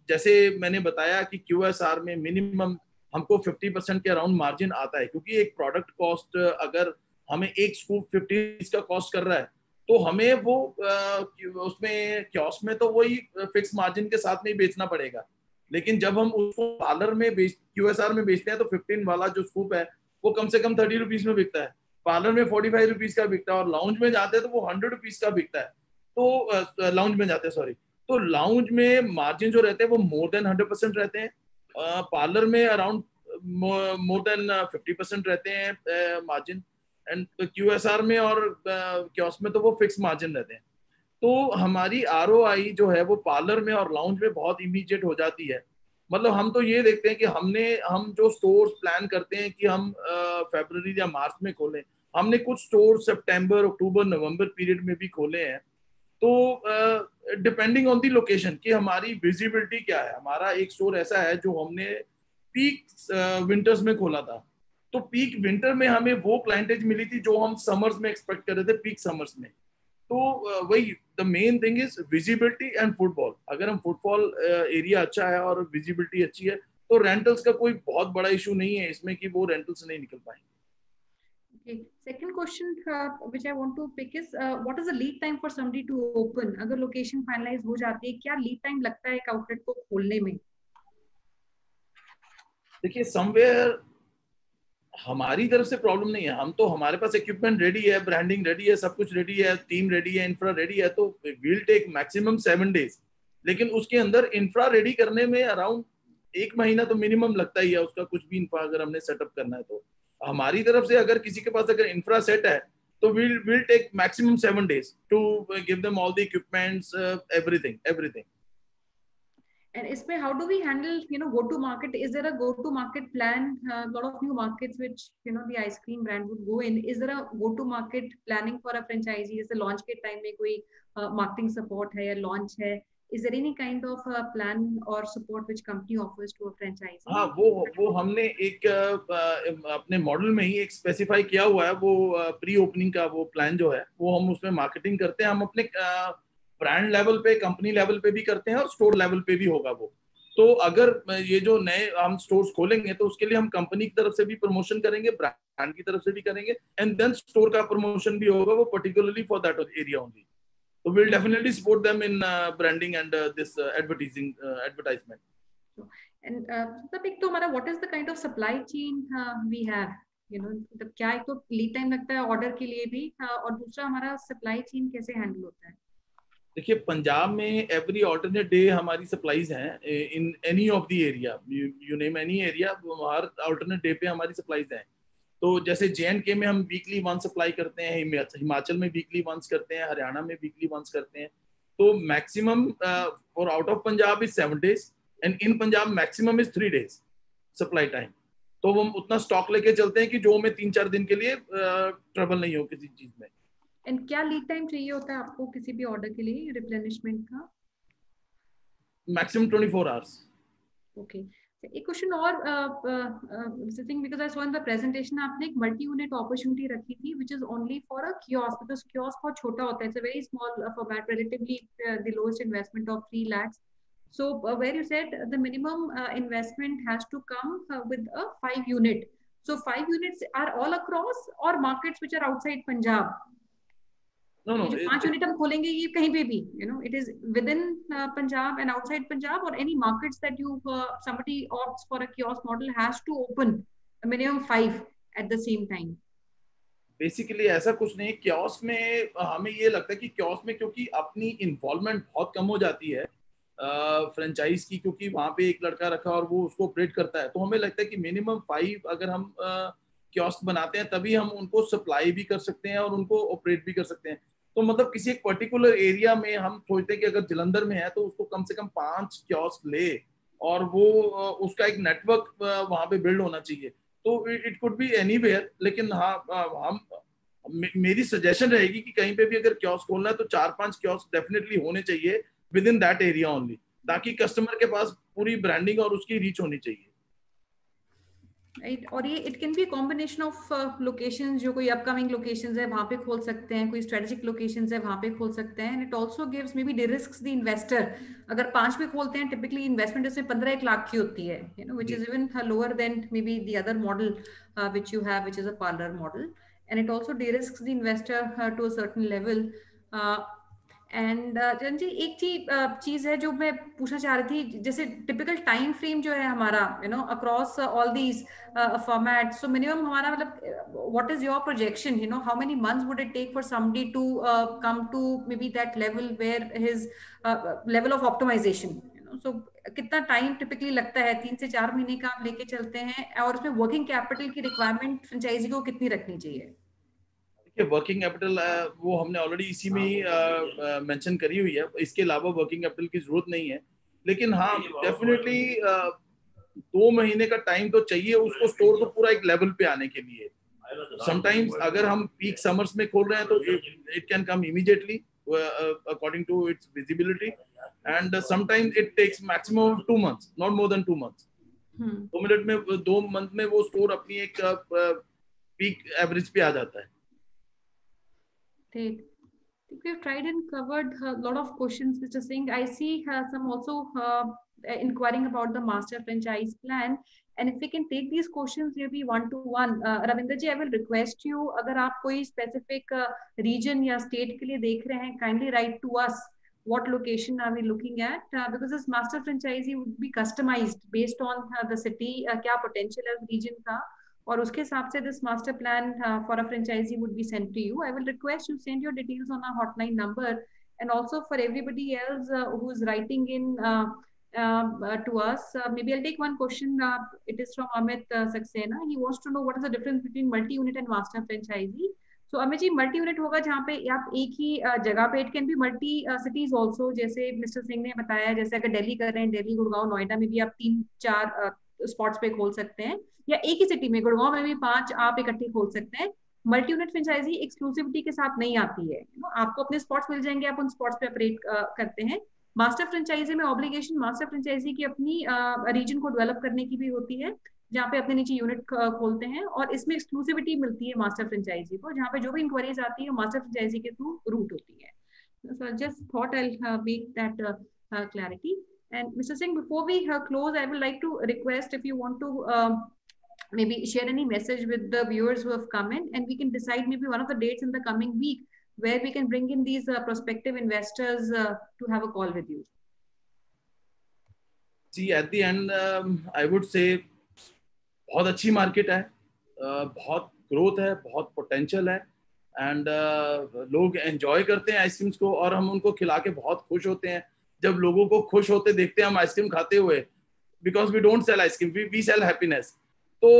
जैसे मैंने बताया कि क्यू एस आर में मिनिमम हमको फिफ्टी परसेंट के अराउंड मार्जिन आता है, क्योंकि एक प्रोडक्ट कॉस्ट अगर हमें एक स्कूप फिफ्टी का कॉस्ट कर रहा है तो हमें वो उसमें कियोस्क में तो वही फिक्स मार्जिन के साथ में ही बेचना पड़ेगा. लेकिन जब हम उसको पार्लर में बेच क्यू एस आर में बेचते हैं तो फिफ्टीन वाला जो स्कूप है वो कम से कम थर्टी रुपीज़ में बिकता है, पार्लर में फोर्टी फाइव रुपीज का बिकता है और लाउंज में जाते हैं तो वो हंड्रेड रुपीज का बिकता है. तो लाउंज में जाते हैं सॉरी तो लाउंज में मार्जिन जो रहते हैं वो मोर देन हंड्रेड परसेंट रहते हैं. पार्लर में around more than fifty percent रहते हैं मार्जिन. एंड क्यूएसआर में और कियोस्क में तो वो फिक्स मार्जिन रहते हैं. तो हमारी आर ओ आई जो है वो पार्लर में और लाउंज में बहुत इमीडिएट हो जाती है. मतलब हम तो ये देखते हैं कि हमने हम जो स्टोर्स प्लान करते हैं कि हम फरवरी या मार्च में खोलें, हमने कुछ स्टोर सितंबर, अक्टूबर, नवंबर पीरियड में भी खोले हैं. तो डिपेंडिंग ऑन दी लोकेशन कि हमारी विजिबिलिटी क्या है. हमारा एक स्टोर ऐसा है जो हमने पीक विंटर्स में खोला था, तो पीक विंटर में हमें वो क्लाइंटेज मिली थी जो हम समर्स में एक्सपेक्ट कर रहे थे, पीक समर्स में. तो वही the main thing is visibility and football. अगर हम फुटबॉल एरिया अच्छा है और विजिबिलिटी अच्छी है तो रेंटल्स का कोई बहुत बड़ा इशू नहीं है इसमें कि वो रेंटल्स नहीं निकल पाएंगे. Second question which I want to pick is what is the lead time for somebody to open. अगर लोकेशन फाइनलाइज हो जाती है क्या लीड टाइम लगता है एक आउटलेट को खोलने में? देखिए समवेयर हमारी तरफ से प्रॉब्लम नहीं है. हम तो हमारे पास इक्विपमेंट रेडी है, ब्रांडिंग रेडी है, सब कुछ रेडी है, टीम रेडी है, इंफ्रा रेडी है. तो will take maximum seven days लेकिन उसके अंदर इंफ्रा रेडी करने में अराउंड एक महीना तो मिनिमम लगता ही है. उसका कुछ भी इंफ्रा अगर हमने सेटअप करना है तो हमारी तरफ से अगर किसी के पास अगर इंफ्रा सेट है So we'll we'll take maximum seven days to give them all the equipments, uh, everything, everything. And इसमें how do we handle, you know, go-to market? Is there a go-to market plan? A uh, lot of new markets which, you know, the ice cream brand would go in. Is there a go-to market planning for a franchisee? Is the launch के time में कोई uh, marketing support है या launch है? Is there any kind of a plan or support which company offers to a franchisee? हाँ वो वो हमने एक uh, अपने model में ही एक specify किया हुआ है वो uh, pre-opening का वो plan जो है वो हम उसमें marketing करते हैं हम अपने uh, ब्रांड लेवल पे कंपनी लेवल पे भी करते हैं और स्टोर लेवल पे भी होगा वो। तो अगर ये जो नए हम स्टोर्स खोलेंगे तो उसके लिए हम कंपनी की तरफ से भी प्रमोशन करेंगे, ब्रांड की तरफ से भी करेंगे एंड देन स्टोर का प्रमोशन भी होगा वो particularly for that area only. तो we will definitely support them in branding and this advertising advertisement. And तब एक तो हमारा what is the kind of supply chain we have, you know, मतलब क्या एक तो लीड टाइम लगता है ऑर्डर के लिए भी और दूसरा हमारा सप्लाई चेन कैसे हैंडल होता है? देखिए पंजाब में एवरी ऑल्टरनेट डे हमारी सप्लाईज हैं in any of the area, you name any area, हर ऑल्टरनेट डे पे हमारी सप्लाईज हैं। तो जैसे जे एंड के में हम वीकली वंस सप्लाई करते हैं, हिमाचल में वीकली वंस करते हैं, हरियाणा में वीकली वंस करते हैं। तो मैक्सिमम और out of Punjab is seven days and in Punjab maximum is three days supply time. तो हम उतना स्टॉक लेके चलते हैं कि जो हमें तीन चार दिन के लिए ट्रबल नहीं हो किसी चीज में। एंड क्या लीड टाइम चाहिए होता है आपको किसी भी ऑर्डर के लिए रिप्लेनिशमेंट का? मैक्सिमम चौबीस आवर्स। ओके, एक क्वेश्चन और sitting because I saw in the presentation आपने एक मल्टी यूनिट अपॉर्चुनिटी रखी थी which is only for a kiosk, because kiosk बहुत छोटा होता है, it's a very small format, relatively the lowest investment of three lakhs. So uh, where you said the minimum uh, investment has to come uh, with a five unit. So five units are all across or markets which are outside Punjab? No, no, पांच unit हम खोलेंगे ये कहीं पे भी, you know, it is within uh, Punjab and outside Punjab or any markets that you uh, somebody opts for a kiosk model has to open a minimum five at the same time. Basically ऐसा कुछ नहीं, kiosk में हमें ये लगता है कि kiosk में क्योंकि अपनी इन्वॉल्वमेंट बहुत कम हो जाती है फ्रेंचाइज uh, की, क्योंकि वहाँ पे एक लड़का रखा और वो उसको ऑपरेट करता है, तो हमें लगता है कि मिनिमम फाइव अगर हम uh, कियोस्क बनाते हैं तभी हम उनको सप्लाई भी कर सकते हैं और उनको ऑपरेट भी कर सकते हैं। तो मतलब किसी एक पर्टिकुलर एरिया में हम सोचते हैं कि अगर जलंधर में है तो उसको कम से कम पांच कियोस्क ले और वो उसका एक नेटवर्क वहां पे बिल्ड होना चाहिए। तो इट कुड बी एनीवेयर, लेकिन हाँ हम मेरी सजेशन रहेगी कि कहीं पे भी अगर कियोस्क खोलना है तो चार पांच कियोस्क डेफिनेटली होने चाहिए within that area only, ताकि कस्टमर के पास पूरी ब्रांडिंग और उसकी रीच होनी चाहिए। राइट, और ये it can be combination of locations, जो कोई अपकमिंग लोकेशंस है वहाँ पे खोल सकते हैं, कोई स्ट्रेटेजिक लोकेशंस है वहाँ पे खोल सकते हैं। And it also gives maybe derisks the investor, अगर पांच पे खोलते हैं टिपिकली इन्वेस्टमेंट उसमें पंद्रह एक लाख की होती है, you know, which is even lower than maybe the other model which you have which is a parlour model. And it also derisks the investor to a certain level. And जी एक चीज चीज है जो मैं पूछना चाह रही थी, जैसे टिपिकल टाइम फ्रेम जो है हमारा, you know, across all these format, so minimum हमारा मतलब what is your projection, you know, how many months would it take for somebody to come to maybe that level where his level of optimisation, you know, so कितना time typically लगता है? तीन से चार महीने का आप लेके चलते हैं, और उसमें वर्किंग कैपिटल की रिक्वायरमेंट फ्रेंचाइजी को कितनी रखनी चाहिए? वर्किंग कैपिटल वो हमने ऑलरेडी इसी में ही मेंशन करी हुई है, इसके अलावा वर्किंग कैपिटल की जरूरत नहीं है। लेकिन हाँ डेफिनेटली दो महीने का टाइम तो चाहिए उसको स्टोर को पूरा एक लेवल पे आने के लिए। समटाइम्स अगर हम पीक समर्स में खोल रहे हैं तो it can come immediately according to its visibility, and sometimes it takes maximum two months, not more than two months. दो मिनट में दो मंथ में वो स्टोर अपनी एक पीक एवरेज पे आ जाता है। Great. I think we've tried and covered a lot of questions, Mister Singh. I see uh, some also uh, inquiring about the master franchise plan, and if we can take these questions maybe one to one. Uh, Ravindra ji, I will request you, agar aap koi specific uh, region ya state ke liye dekh rahe hain, kindly write to us what location are we looking at, uh, because this master franchisee would be customized based on uh, the city, uh, kya potential hai region ka, और उसके हिसाब से this master plan for a franchisee would be sent to you. I will request you send your details on a hotline number, and also for everybody else who is writing in to us, maybe I will take one question, it is from Amit Saxena, he wants to know what is the difference between multi unit and master franchisee. So so, Amit ji multi unit होगा जहाँ पे आप एक ही जगह पे, it can be multi cities also, जैसे mister Singh ने बताया, जैसे अगर दिल्ली कर रहे हैं, दिल्ली गुड़गांव नोएडा में भी आप तीन चार स्पॉट्स पे खोल सकते हैं, या एक ही सिटी में गुड़गांव में भी पांच आप इकट्ठे खोल सकते हैं। मल्टी यूनिट फ्रेंचाइजी एक्सक्लूसिविटी के साथ नहीं आती है, आपको अपने स्पॉट्स मिल जाएंगे, आप उन स्पॉट्स पे ऑपरेट करते हैं। मास्टर फ्रेंचाइजी में ऑब्लिगेशन मास्टर फ्रेंचाइजी की अपनी रीजन को डेवलप करने की भी होती है, जहाँ पे अपने नीचे यूनिट खोलते हैं, और इसमें एक्सक्लूसिविटी मिलती है मास्टर फ्रेंचाइजी को, जहाँ पे जो भी इंक्वायरीज आती है मास्टर फ्रेंचाइजी के थ्रू रूट होती है। So just thought I will make that clarity. And mister Singh, before we close, I would like to request if you want to maybe share any message with the viewers who have come in, and we can decide maybe one of the dates in the coming week where we can bring in these uh, prospective investors uh, to have a call with you. See, at the end, um, I would say, बहुत अच्छी market है, uh, बहुत growth है, बहुत potential है, and uh, लोग enjoy करते हैं ice creams को, और हम उनको खिला के बहुत खुश होते हैं। जब लोगों को खुश होते देखते हैं हम ice cream खाते हुए, because we don't sell ice cream, we we sell happiness. तो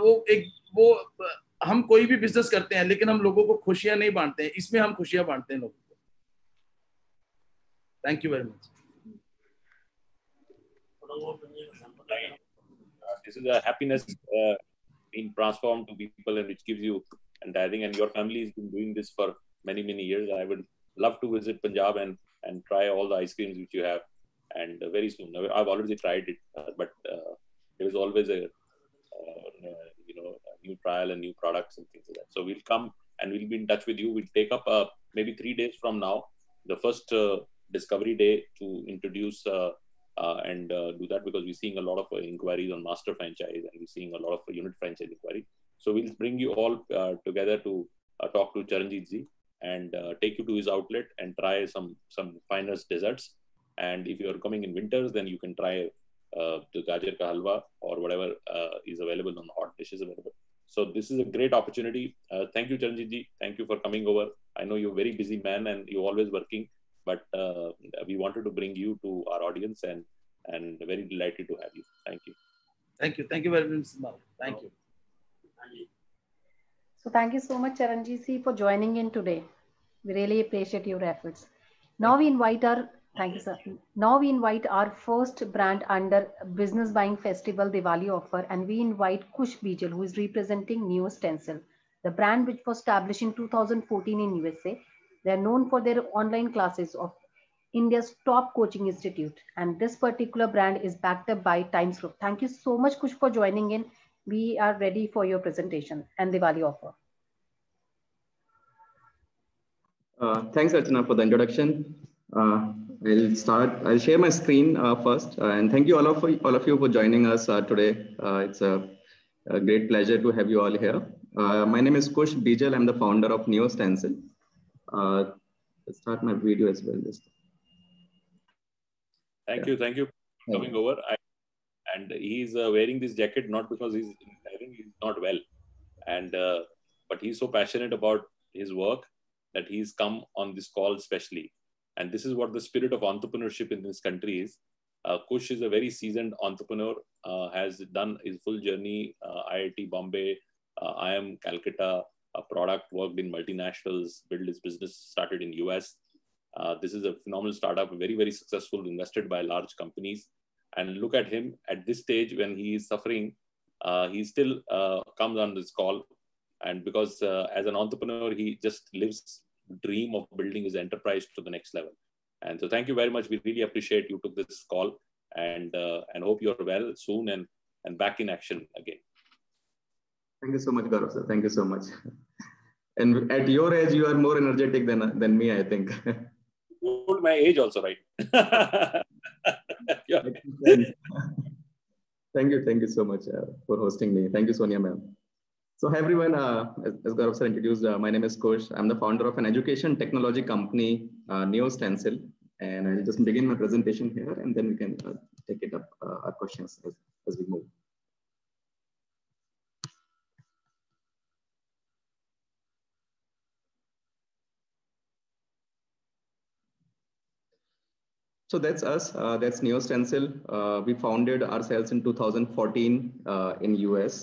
वो एक वो हम कोई भी बिजनेस करते हैं लेकिन हम लोगों को खुशियां नहीं बांटते हैं, इसमें हम खुशियां बांटते हैं लोगों को। Thank you very much. This is a happiness uh, being transformed to people and which gives you, and I think and your family has been doing this for many many years. I would love to visit Punjab and and try all the ice creams which you have, and uh, very soon. I've already tried it, uh, but uh, there is always a Uh, you know, new trial and new products and things like that. So we'll come and we'll be in touch with you. We'll take up uh, maybe three days from now, the first uh, discovery day to introduce uh, uh, and uh, do that, because we're seeing a lot of uh, inquiries on master franchise, and we're seeing a lot of uh, unit franchise inquiries. So we'll bring you all uh, together to uh, talk to Charanjit ji and uh, take you to his outlet and try some some finest desserts. And if you are coming in winters, then you can try Uh, the gajar ka halwa or whatever uh, is available on hot dishes available. So this is a great opportunity. Uh, thank you, Charanjit ji. Thank you for coming over. I know you're a very busy man and you're always working, but uh, we wanted to bring you to our audience, and and very delighted to have you. Thank you. Thank you. Thank you very much. Thank you. So thank you so much, Charanjit ji, for joining in today. We really appreciate your efforts. Now we invite our Thank you, sir. Now we invite our first brand under Business Buying Festival Diwali offer, and we invite Kush Vijal, who is representing NeoStencil, the brand which was established in two thousand fourteen in U S A. They are known for their online classes of India's top coaching institute, and this particular brand is backed up by Times Group. Thank you so much, Kush, for joining in. We are ready for your presentation and Diwali offer. Uh, thanks, Archana, for the introduction. Uh, I'll start. I'll share my screen uh, first, uh, and thank you all of all of you for joining us uh, today. Uh, it's a, a great pleasure to have you all here. Uh, my name is Kush Vijal. I'm the founder of NeoStencil. Uh, let's start my video as well. This. Thank yeah. you, thank you for coming yeah. over. I, and he's uh, wearing this jacket not because he's I think he's not well, and uh, but he's so passionate about his work that he's come on this call specially. And this is what the spirit of entrepreneurship in this country is. Uh, Kush is a very seasoned entrepreneur, uh, has done his full journey, uh, I I T Bombay, uh, I I M Calcutta, a product, worked in multinationals, built his business, started in U S. Uh, this is a phenomenal startup, very, very successful, invested by large companies. And look at him at this stage when he is suffering, uh, he still uh, comes on this call. And because uh, as an entrepreneur, he just lives dream of building his enterprise to the next level. And so thank you very much. We really appreciate you took this call, and uh, and hope you're well soon and and back in action again. Thank you so much, Gaurav sir. Thank you so much. And at your age, you are more energetic than than me, I think. You told my age also, right? Yeah. Thank you. Thank you so much uh, for hosting me. Thank you, Sonia ma'am. So hi everyone, uh, as, as Gaurav sir introduced, uh, my name is Kush. I'm the founder of an education technology company, uh, NeoStencil, and I'll just begin my presentation here, and then we can uh, take it up uh, our questions as, as we move. So that's us, uh, that's NeoStencil. Uh, we founded ourselves in two thousand fourteen uh, in U S.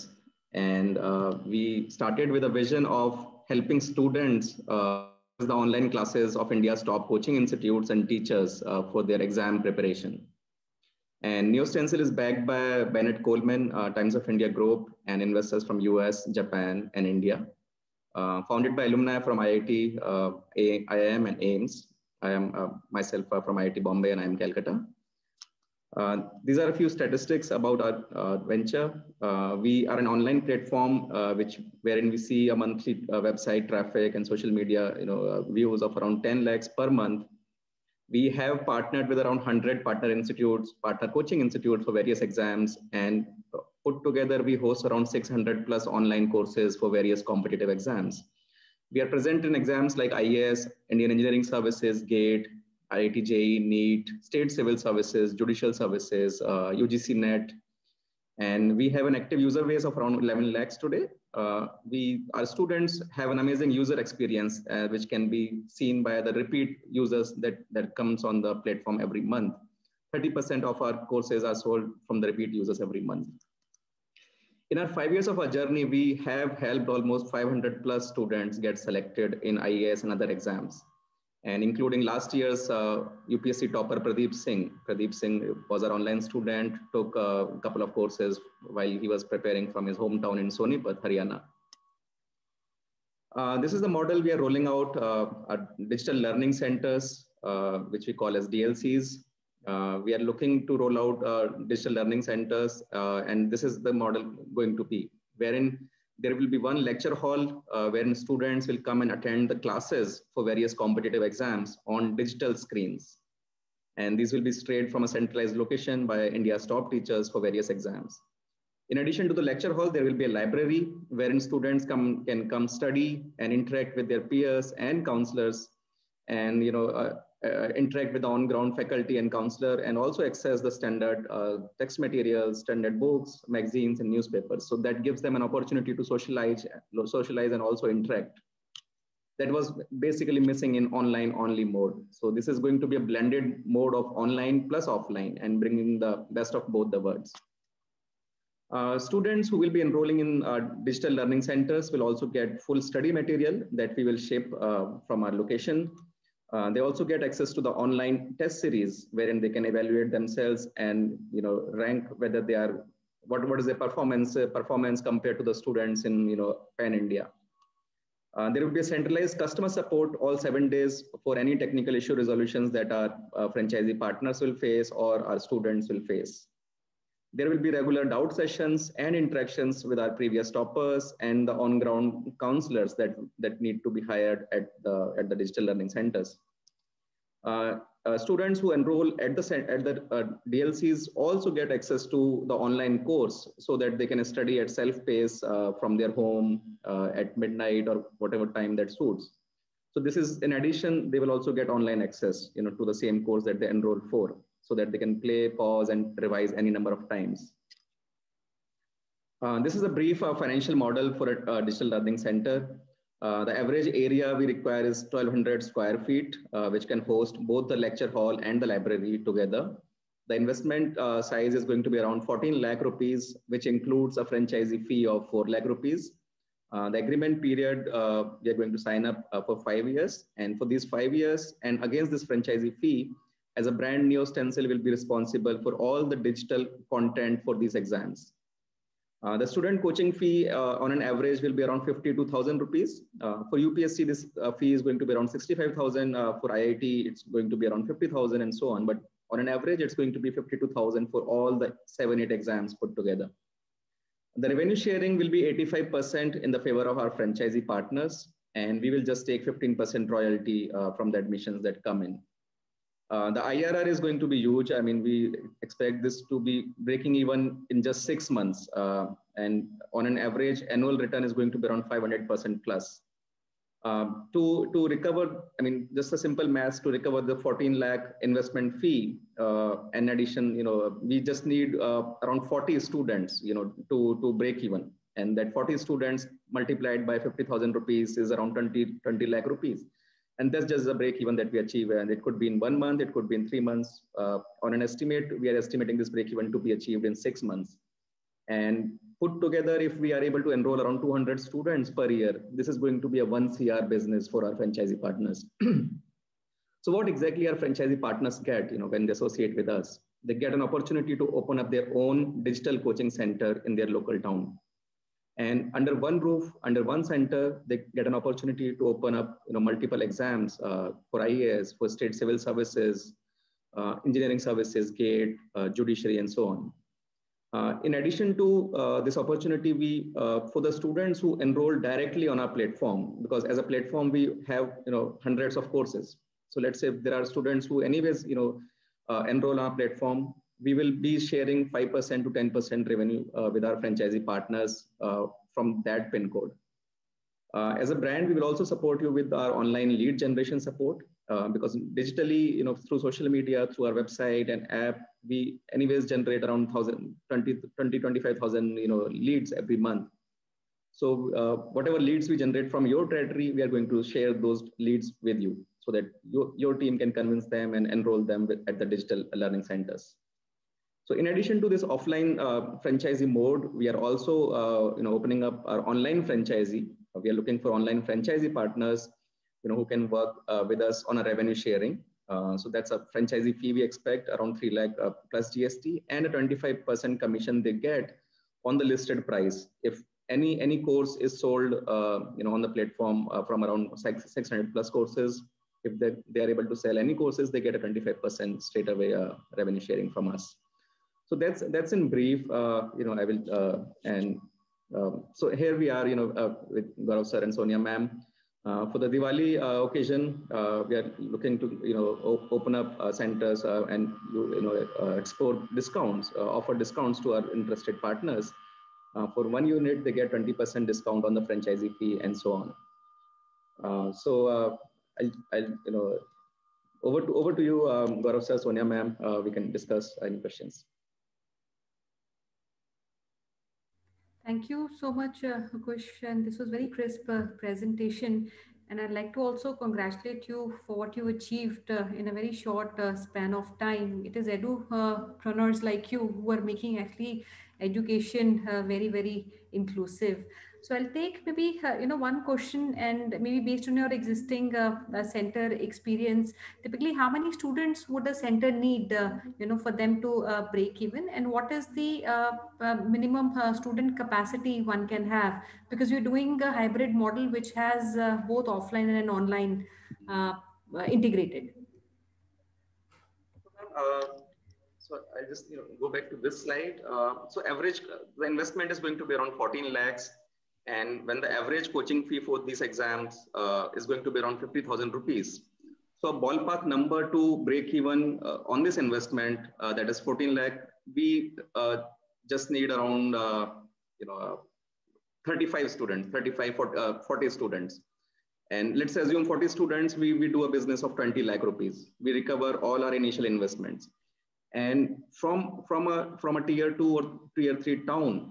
And uh, we started with a vision of helping students uh, the online classes of India's top coaching institutes and teachers uh, for their exam preparation. And NeoStencil is backed by Bennett Coleman, uh, Times of India Group, and investors from U S, Japan, and India. Uh, founded by alumni from I I T, uh, I I M, and A I I M S. I am uh, myself uh, from I I T Bombay and I I M Calcutta. Uh, these are a few statistics about our uh, venture. Uh, we are an online platform uh, which wherein we see a monthly uh, website traffic and social media, you know, uh, views of around ten lakhs per month. We have partnered with around one hundred partner institutes, partner coaching institutes for various exams, and put together we host around six hundred plus online courses for various competitive exams. We are present in exams like I A S, Indian Engineering Services, GATE, I I T J E E, NEET, State Civil Services, Judicial Services, uh, U G C NET, and we have an active user base of around eleven lakhs today. Uh, we, our students have an amazing user experience, uh, which can be seen by the repeat users that, that comes on the platform every month. thirty percent of our courses are sold from the repeat users every month. In our five years of our journey, we have helped almost five hundred plus students get selected in I A S and other exams. And including last year's uh, U P S C topper, Pradeep Singh. Pradeep Singh was our online student, took a couple of courses while he was preparing from his hometown in Sonipat, Haryana. Uh, this is the model we are rolling out, uh, our digital learning centers, uh, which we call as D L Cs. Uh, we are looking to roll out uh, digital learning centers, uh, and this is the model going to be, wherein there will be one lecture hall uh, wherein students will come and attend the classes for various competitive exams on digital screens. And these will be straight from a centralized location by India's top teachers for various exams. In addition to the lecture hall, there will be a library wherein students come, can come study and interact with their peers and counselors, and you know, uh, uh, interact with on-ground faculty and counselor, and also access the standard uh, text materials, standard books, magazines, and newspapers. So that gives them an opportunity to socialize, socialize and also interact. That was basically missing in online only mode. So this is going to be a blended mode of online plus offline and bringing the best of both the worlds. Uh, students who will be enrolling in uh, digital learning centers will also get full study material that we will shape uh, from our location. Uh, they also get access to the online test series wherein they can evaluate themselves and, you know, rank whether they are, what, what is their performance, uh, performance compared to the students in, you know, pan India. Uh, there will be a centralized customer support all seven days for any technical issue resolutions that our uh, franchisee partners will face or our students will face. There will be regular doubt sessions and interactions with our previous toppers and the on-ground counselors that, that need to be hired at the, at the digital learning centers. Uh, uh, students who enroll at the, at the uh, D L Cs also get access to the online course so that they can study at self-pace uh, from their home uh, at midnight or whatever time that suits. So this is in addition, they will also get online access, you know, to the same course that they enroll for, so that they can play, pause, and revise any number of times. Uh, this is a brief uh, financial model for a uh, digital learning center. Uh, the average area we require is twelve hundred square feet, uh, which can host both the lecture hall and the library together. The investment uh, size is going to be around fourteen lakh rupees, which includes a franchisee fee of four lakh rupees. Uh, the agreement period, uh, we are going to sign up uh, for five years. And for these five years, and against this franchisee fee, as a brand, NeoStencil will be responsible for all the digital content for these exams. Uh, the student coaching fee uh, on an average will be around fifty-two thousand rupees. Uh, for U P S C, this uh, fee is going to be around sixty-five thousand. Uh, for I I T, it's going to be around fifty thousand and so on. But on an average, it's going to be fifty-two thousand for all the seven, eight exams put together. The revenue sharing will be eighty-five percent in the favor of our franchisee partners. And we will just take fifteen percent royalty uh, from the admissions that come in. Uh, the I R R is going to be huge. I mean, we expect this to be breaking even in just six months. Uh, and on an average, annual return is going to be around five hundred percent plus. Um, to, to recover, I mean, just a simple math to recover the fourteen lakh investment fee. Uh, in addition, you know, we just need uh, around forty students, you know, to, to break even. And that forty students multiplied by fifty thousand rupees is around twenty lakh rupees. And that's just the break even that we achieve. And it could be in one month, it could be in three months. Uh, on an estimate, we are estimating this break even to be achieved in six months. And put together, if we are able to enroll around two hundred students per year, this is going to be a one C R business for our franchisee partners. So what exactly our franchisee partners get, you know, when they associate with us? They get an opportunity to open up their own digital coaching center in their local town. And under one roof, under one center, they get an opportunity to open up, you know, multiple exams uh, for I A S, for state civil services, uh, engineering services, GATE, uh, judiciary, and so on. Uh, in addition to uh, this opportunity, we uh, for the students who enroll directly on our platform, because as a platform we have, you know, hundreds of courses. So let's say there are students who, anyways, you know, uh, enroll on our platform. We will be sharing five percent to ten percent revenue uh, with our franchisee partners uh, from that pin code. Uh, as a brand, we will also support you with our online lead generation support uh, because digitally, you know, through social media, through our website and app, we anyways generate around twenty to twenty-five thousand, you know, leads every month. So uh, whatever leads we generate from your territory, we are going to share those leads with you so that you, your team can convince them and enroll them with, at the digital learning centers. So in addition to this offline uh, franchisee mode, we are also uh, you know, opening up our online franchisee. We are looking for online franchisee partners, you know, who can work uh, with us on a revenue sharing. Uh, so that's a franchisee fee we expect around three lakh uh, plus G S T and a twenty-five percent commission they get on the listed price. If any any course is sold, uh, you know, on the platform uh, from around six hundred plus courses, if they, they are able to sell any courses, they get a twenty-five percent straight away uh, revenue sharing from us. So that's that's in brief, uh, you know, I will, uh, and um, so here we are, you know, uh, with Gaurav sir and Sonia ma'am. Uh, for the Diwali uh, occasion, uh, we are looking to, you know, op open up uh, centers uh, and, you, you know, uh, explore discounts, uh, offer discounts to our interested partners. Uh, for one unit, they get twenty percent discount on the franchisee fee and so on. Uh, so, uh, I'll, I'll, you know, over to, over to you, um, Gaurav sir, Sonia ma'am, uh, we can discuss any questions. Thank you so much, uh, Kush, and this was very crisp uh, presentation. And I'd like to also congratulate you for what you achieved uh, in a very short uh, span of time. It is edupreneurs uh, like you who are making actually education uh, very, very inclusive. So I'll take maybe uh, you know, one question, and maybe based on your existing uh, uh, center experience, typically how many students would the center need, uh, you know, for them to uh, break even, and what is the uh, uh, minimum uh, student capacity one can have, because you're doing a hybrid model which has uh, both offline and online uh, uh, integrated. Uh, So I'll just, you know, go back to this slide. Uh, so average, the investment is going to be around fourteen lakhs. And when the average coaching fee for these exams uh, is going to be around fifty thousand rupees. So a ballpark number to break even uh, on this investment, uh, that is fourteen lakh, we uh, just need around, uh, you know, thirty-five students, thirty-five, forty, uh, forty students. And let's assume forty students, we, we do a business of twenty lakh rupees. We recover all our initial investments. And from, from, a, from a tier two or tier three town,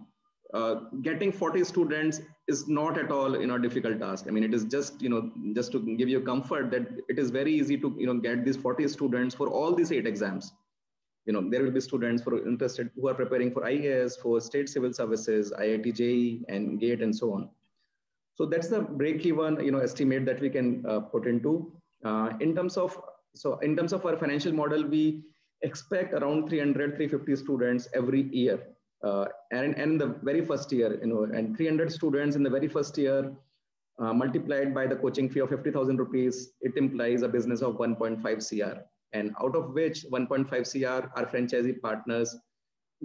Uh, getting forty students is not at all, you know, difficult task. I mean, it is just, you know, just to give you comfort that it is very easy to, you know, get these forty students for all these eight exams. You know, there will be students who are interested, who are preparing for I A S, for state civil services, I I T J E E and GATE and so on. So that's the break-even, you know, estimate that we can uh, put into. Uh, in terms of, so in terms of our financial model, we expect around three hundred, three hundred fifty students every year. Uh, and, and in the very first year, you know, and three hundred students in the very first year, uh, multiplied by the coaching fee of fifty thousand rupees, it implies a business of one point five C R. And out of which one point five C R, our franchisee partners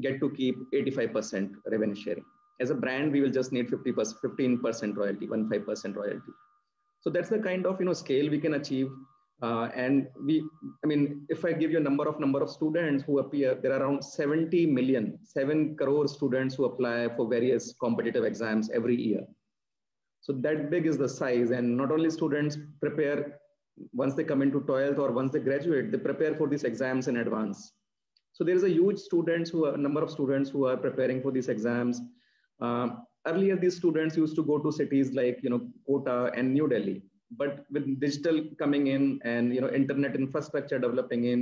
get to keep eighty-five percent revenue sharing. As a brand, we will just need fifty percent, fifteen percent royalty, fifteen percent royalty. So that's the kind of, you know, scale we can achieve. Uh, and we, I mean, if I give you a number of number of students who appear, there are around seventy million, seven crore students who apply for various competitive exams every year. So that big is the size, and not only students prepare once they come into twelfth or once they graduate, they prepare for these exams in advance. So there is a huge students who are, number of students who are preparing for these exams. Uh, earlier, these students used to go to cities like, you know, Kota and New Delhi. But with digital coming in and, you know, internet infrastructure developing in,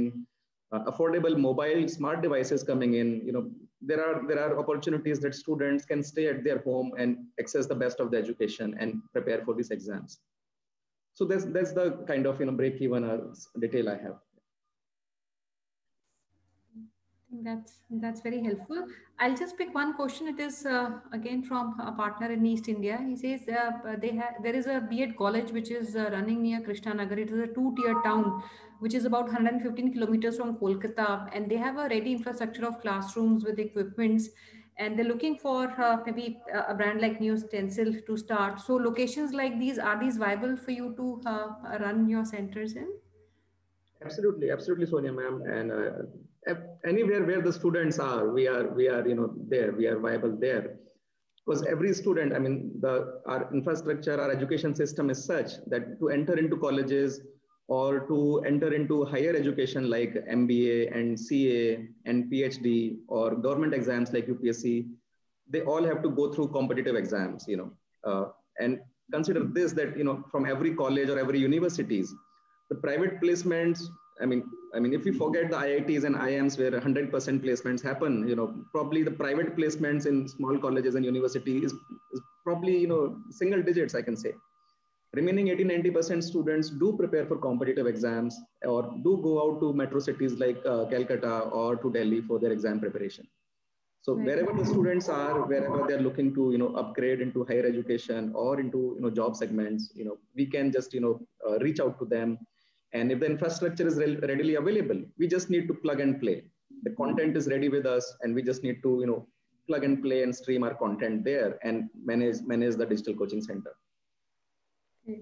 uh, affordable mobile smart devices coming in, you know, there are there are opportunities that students can stay at their home and access the best of the education and prepare for these exams. So that's that's the kind of you know break even or detail I have. That's that's very helpful. I'll just pick one question. It is uh, again from a partner in East India. He says uh, they have there is a B E D college which is uh, running near Krishnanagar. It is a two-tier town, which is about one hundred fifteen kilometers from Kolkata, and they have a ready infrastructure of classrooms with equipments, and they're looking for uh, maybe a brand like NeoStencil to start. So locations like these, are these viable for you to uh, run your centers in? Absolutely, absolutely, Sonia ma'am, and. Uh, Anywhere where the students are, we are we are you know there. We are viable there, because every student. I mean, the our infrastructure, our education system is such that to enter into colleges or to enter into higher education like M B A and C A and P H D or government exams like U P S C, they all have to go through competitive exams. You know, uh, and consider this that you know from every college or every universities, the private placements. I mean, I mean, if you forget the I I Ts and I I Ms where one hundred percent placements happen, you know, probably the private placements in small colleges and universities is, is probably, you know, single digits, I can say. Remaining eighty, ninety percent students do prepare for competitive exams or do go out to metro cities like uh, Calcutta or to Delhi for their exam preparation. So wherever the students are, wherever they're looking to, you know, upgrade into higher education or into, you know, job segments, you know, we can just, you know, uh, reach out to them. And if the infrastructure is readily available, we just need to plug and play. The content is ready with us, and we just need to, you know, plug and play and stream our content there and manage manage the digital coaching center. Okay.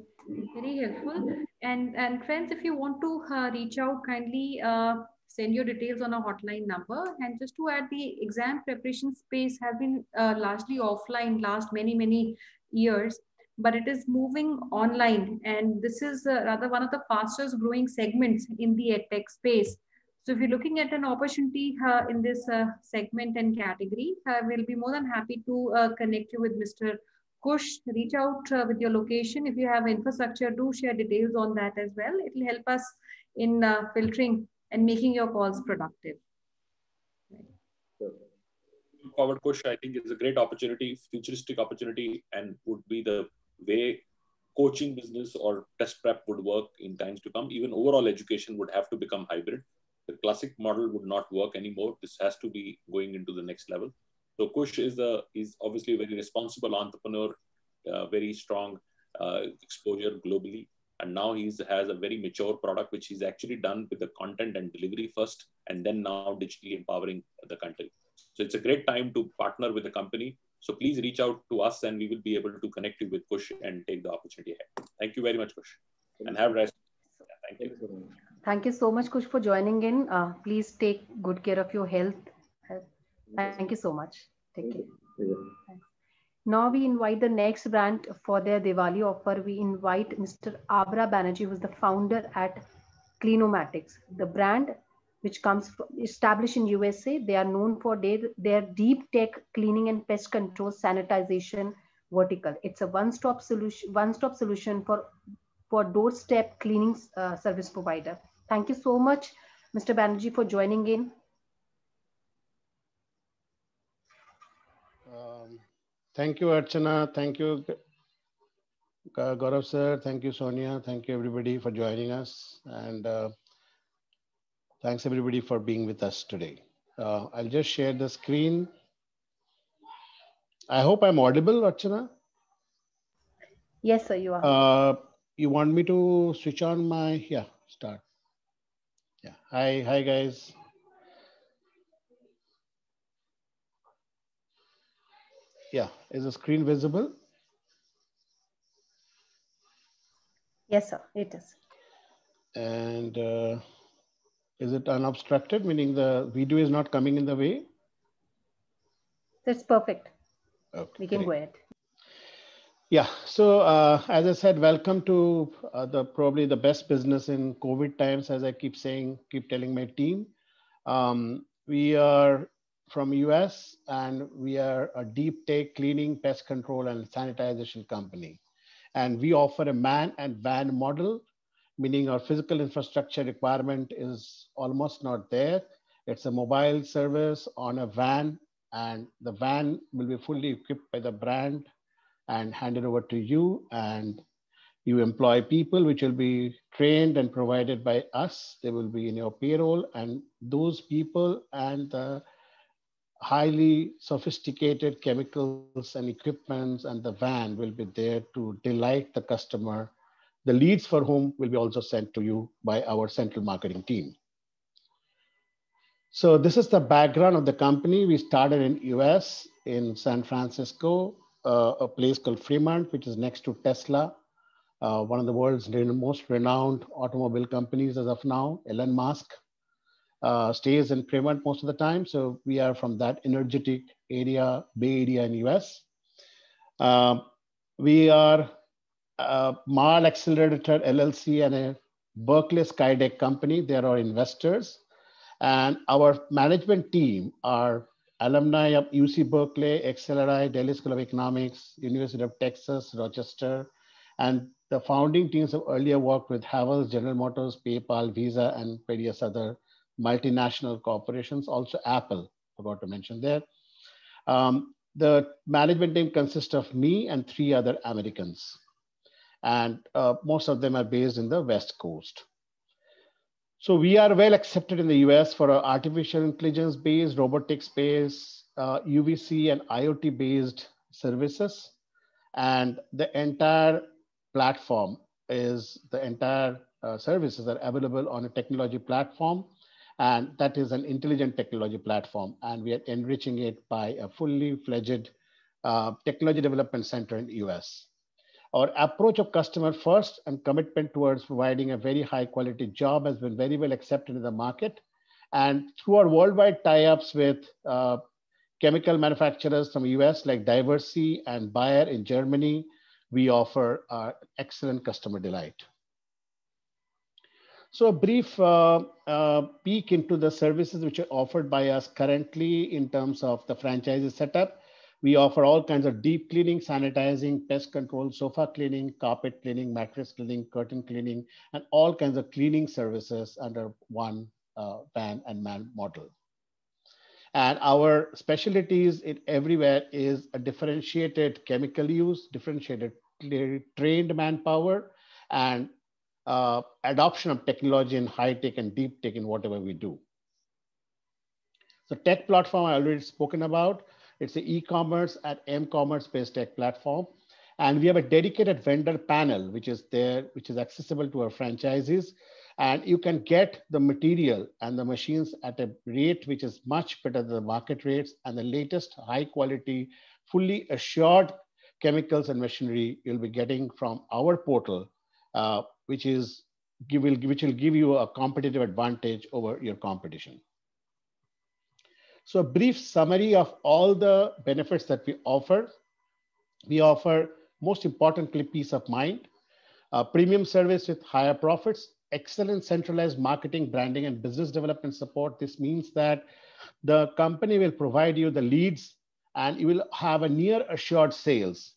Very helpful. And and friends, if you want to uh, reach out, kindly uh, send your details on a hotline number. And just to add, the exam preparation space has been uh, largely offline last many many years. But it is moving online, and this is uh, rather one of the fastest growing segments in the edtech space. So if you're looking at an opportunity uh, in this uh, segment and category, uh, we'll be more than happy to uh, connect you with Mister Kush. Reach out uh, with your location. If you have infrastructure, do share details on that as well. It will help us in uh, filtering and making your calls productive. Forward, Kush, I think it's a great opportunity, futuristic opportunity, and would be the way coaching business or test prep would work in times to come. Even overall education would have to become hybrid. The classic model would not work anymore. This has to be going into the next level. So Kush is a is obviously a very responsible entrepreneur, uh, very strong uh, exposure globally, and now he has a very mature product which he's actually done with the content and delivery first, and then now digitally empowering the country. So it's a great time to partner with the company. So please reach out to us, and we will be able to connect you with Kush and take the opportunity ahead. Thank you very much, Kush, and have rest. Yeah, thank you. Thank you so much, Kush, for joining in. Uh, please take good care of your health. Thank you so much. Take care. Now we invite the next brand for their Diwali offer. We invite Mister Abra Banerjee, who is the founder at Clean-O-Matics. The brand, which comes from, established in U S A, they are known for their, their deep tech cleaning and pest control sanitization vertical. It's a one-stop solution, one-stop solution for for doorstep cleaning uh, service provider. Thank you so much, Mister Banerjee, for joining in. Um, thank you, Archana. Thank you, Gaurav sir. Thank you, Sonia. Thank you, everybody, for joining us. And Uh, Thanks everybody for being with us today. Uh, I'll just share the screen. I hope I'm audible, Archana. Yes, sir, you are. Uh, you want me to switch on my, yeah, start. Yeah, hi, hi guys. Yeah, is the screen visible? Yes, sir, it is. And uh, is it unobstructed, meaning the video is not coming in the way? That's perfect. Okay. We can go ahead. Yeah, so uh, as I said, welcome to uh, the probably the best business in COVID times, as I keep saying, keep telling my team. Um, we are from U S, and we are a deep tech cleaning, pest control, and sanitization company. And we offer a man and van model, meaning our physical infrastructure requirement is almost not there. It's a mobile service on a van, and the van will be fully equipped by the brand and handed over to you, and you employ people which will be trained and provided by us. They will be in your payroll, and those people and the highly sophisticated chemicals and equipments and the van will be there to delight the customer. The leads for whom will be also sent to you by our central marketing team. So this is the background of the company. We started in U S, in San Francisco, uh, a place called Fremont, which is next to Tesla, uh, one of the world's most renowned automobile companies as of now. Elon Musk uh, stays in Fremont most of the time. So we are from that energetic area, Bay Area in U S. Uh, we are uh, Marl Accelerator L L C and a Berkeley Skydeck company. They are our investors. And our management team are alumni of U C Berkeley, X L R I, Delhi School of Economics, University of Texas, Rochester. And the founding teams have earlier worked with Havells, General Motors, PayPal, Visa, and various other multinational corporations, also Apple, forgot to mention there. Um, the management team consists of me and three other Americans. And uh, most of them are based in the West Coast. So we are well accepted in the U S for our artificial intelligence-based, robotics-based, uh, U V C and IoT-based services. And the entire platform is, the entire uh, services are available on a technology platform. And that is an intelligent technology platform. And we are enriching it by a fully fledged uh, technology development center in the U S. Our approach of customer first and commitment towards providing a very high quality job has been very well accepted in the market. And through our worldwide tie-ups with uh, chemical manufacturers from the U S like Diversey and Bayer in Germany, we offer uh, excellent customer delight. So a brief uh, uh, peek into the services which are offered by us currently in terms of the franchise setup. We offer all kinds of deep cleaning, sanitizing, pest control, sofa cleaning, carpet cleaning, mattress cleaning, curtain cleaning, and all kinds of cleaning services under one uh, van and man model. And our specialties in everywhere is a differentiated chemical use, differentiated trained manpower, and uh, adoption of technology in high tech and deep tech in whatever we do. So tech platform I already spoken about. It's an e-commerce and m-commerce based tech platform. And we have a dedicated vendor panel, which is there, which is accessible to our franchisees. And you can get the material and the machines at a rate which is much better than the market rates, and the latest high quality, fully assured chemicals and machinery you'll be getting from our portal, uh, which, is, will, which will give you a competitive advantage over your competition. So a brief summary of all the benefits that we offer. We offer, most importantly, peace of mind, a premium service with higher profits, excellent centralized marketing, branding, and business development support. This means that the company will provide you the leads and you will have a near assured sales.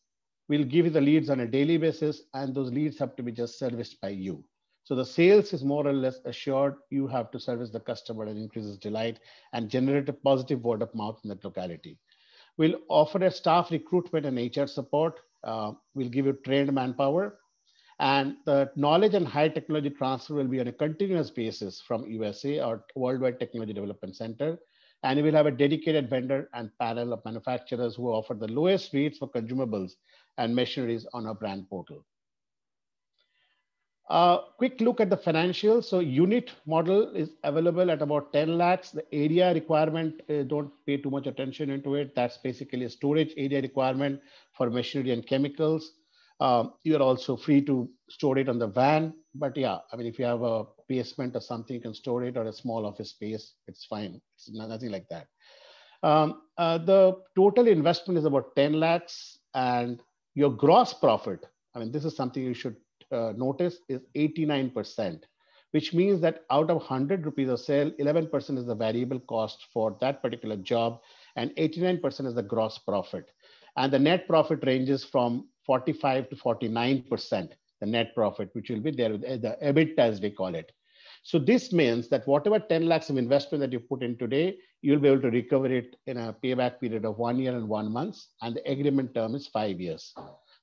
We'll give you the leads on a daily basis, and those leads have to be just serviced by you. So the sales is more or less assured. You have to service the customer and increase his delight and generate a positive word of mouth in that locality. We'll offer a staff recruitment and H R support. Uh, we'll give you trained manpower, and the knowledge and high technology transfer will be on a continuous basis from U S A, or Worldwide Technology Development Center. And we'll have a dedicated vendor and panel of manufacturers who offer the lowest rates for consumables and machineries on our brand portal. A uh, quick look at the financials. So unit model is available at about ten lakhs. The area requirement, uh, don't pay too much attention into it. That's basically a storage area requirement for machinery and chemicals. Um, you're also free to store it on the van. But yeah, I mean, if you have a basement or something, you can store it, or a small office space, it's fine. It's nothing like that. Um, uh, the total investment is about ten lakhs, and your gross profit, I mean, this is something you should Uh, notice, is eighty-nine percent, which means that out of one hundred rupees of sale, eleven percent is the variable cost for that particular job, and eighty-nine percent is the gross profit. And the net profit ranges from forty-five to forty-nine percent, the net profit, which will be there with the EBITDA, as we call it. So this means that whatever ten lakhs of investment that you put in today, you'll be able to recover it in a payback period of one year and one month, and the agreement term is five years.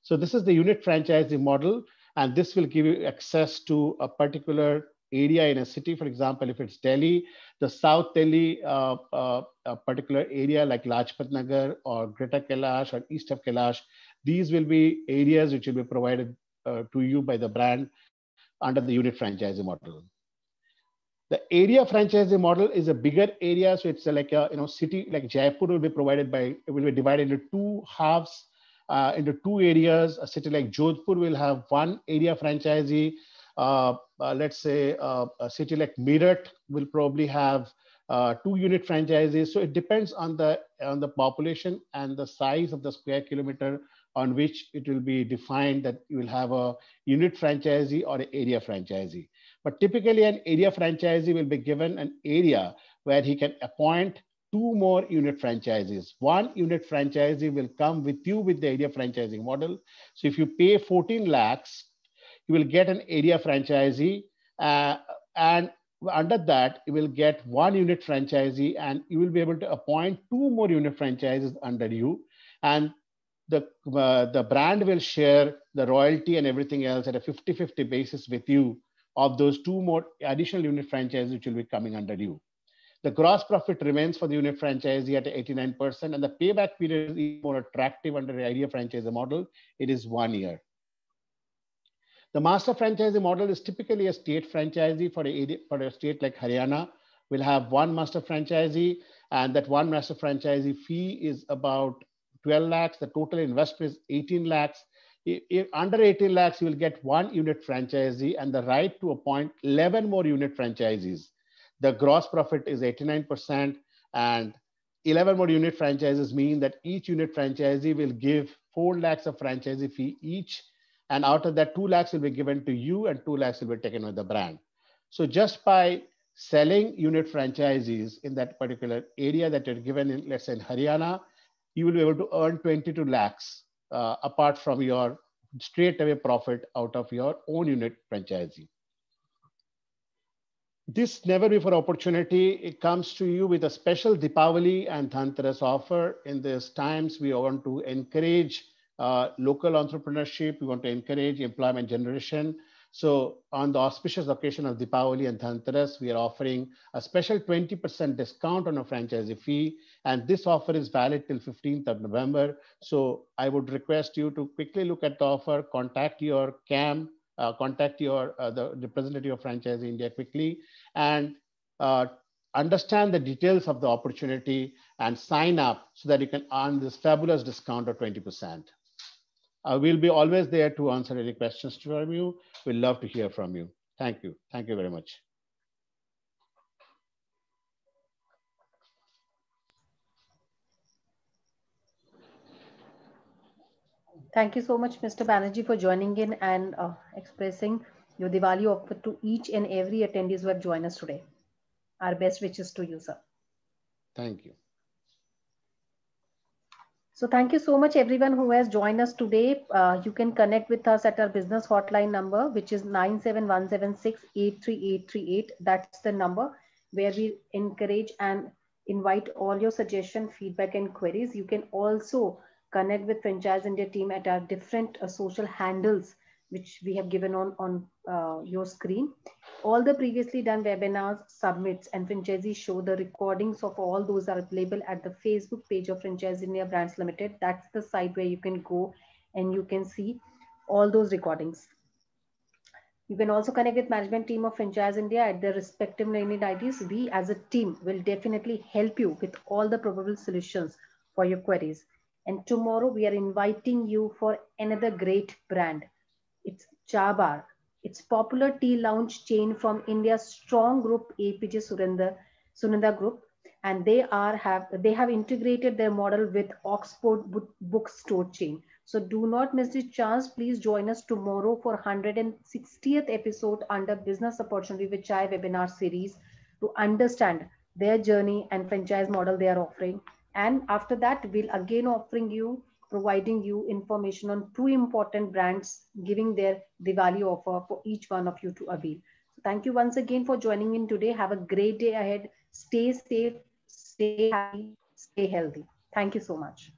So this is the unit franchising model, and this will give you access to a particular area in a city. For example, if it's Delhi, the South Delhi uh, uh, a particular area like Lajpat Nagar or Greater Kailash or East of Kailash, these will be areas which will be provided uh, to you by the brand under the unit franchising model. The area franchising model is a bigger area, so it's like a you know city like Jaipur will be provided by will be divided into two halves, uh, into two areas. A city like Jodhpur will have one area franchisee. Uh, uh, let's say uh, a city like Meerut will probably have uh, two unit franchises. So it depends on the on the population and the size of the square kilometer on which it will be defined that you will have a unit franchisee or an area franchisee. But typically an area franchisee will be given an area where he can appoint two more unit franchises. One unit franchisee will come with you with the area franchising model. So if you pay fourteen lakhs, you will get an area franchisee, uh, and under that you will get one unit franchisee, and you will be able to appoint two more unit franchises under you, and the, uh, the brand will share the royalty and everything else at a fifty fifty basis with you of those two more additional unit franchises which will be coming under you. The gross profit remains for the unit franchisee at eighty-nine percent, and the payback period is more attractive under the area franchisee model. It is one year. The master franchisee model is typically a state franchisee for a, for a state like Haryana. We'll have one master franchisee, and that one master franchisee fee is about twelve lakhs. The total investment is eighteen lakhs. If, if under eighteen lakhs, you will get one unit franchisee and the right to appoint eleven more unit franchisees. The gross profit is eighty-nine percent, and eleven more unit franchises mean that each unit franchisee will give four lakhs of franchisee fee each. And out of that, two lakhs will be given to you and two lakhs will be taken with the brand. So just by selling unit franchisees in that particular area that you're given in, let's say in Haryana, you will be able to earn twenty-two lakhs uh, apart from your straight away profit out of your own unit franchisee. This never before opportunity, it comes to you with a special Deepavali and Dhanteras offer. In these times, we want to encourage Uh, local entrepreneurship. We want to encourage employment generation. So on the auspicious occasion of Deepavali and Dhanteras, we are offering a special twenty percent discount on a franchisee fee. And this offer is valid till fifteenth of November. So I would request you to quickly look at the offer, contact your C A M, uh, contact your uh, the representative of Franchise India quickly, and uh, understand the details of the opportunity and sign up so that you can earn this fabulous discount of twenty percent. Uh, we'll be always there to answer any questions from you. We'd love to hear from you. Thank you. Thank you very much. Thank you so much, Mister Banerjee, for joining in and uh, expressing your Diwali offer to each and every attendees who have joined us today. Our best wishes to you, sir. Thank you. So thank you so much, everyone who has joined us today. Uh, you can connect with us at our business hotline number, which is nine seven one seven six eight three eight three eight. That's the number where we encourage and invite all your suggestion, feedback, and queries. You can also connect with Franchise India team at our different uh, social handles, which we have given on, on uh, your screen. All the previously done webinars, submits, and franchisees show the recordings of all those are available at the Facebook page of Franchise India Brands Limited. That's the site where you can go and you can see all those recordings. You can also connect with management team of Franchise India at their respective named I Ds. We as a team will definitely help you with all the probable solutions for your queries. And tomorrow we are inviting you for another great brand. It's Chabar. It's popular tea lounge chain from India's strong group, Apeejay Surrendra, Surrendra Group. And they, are have, they have integrated their model with Oxford Book Store chain. So do not miss this chance. Please join us tomorrow for one hundred sixtieth episode under Business Opportunity with Chai webinar series to understand their journey and franchise model they are offering. And after that, we'll again offering you providing you information on two important brands giving their Diwali offer for each one of you to avail. So Thank you once again for joining in today. Have a great day ahead. Stay safe, stay happy, stay healthy. Thank you so much.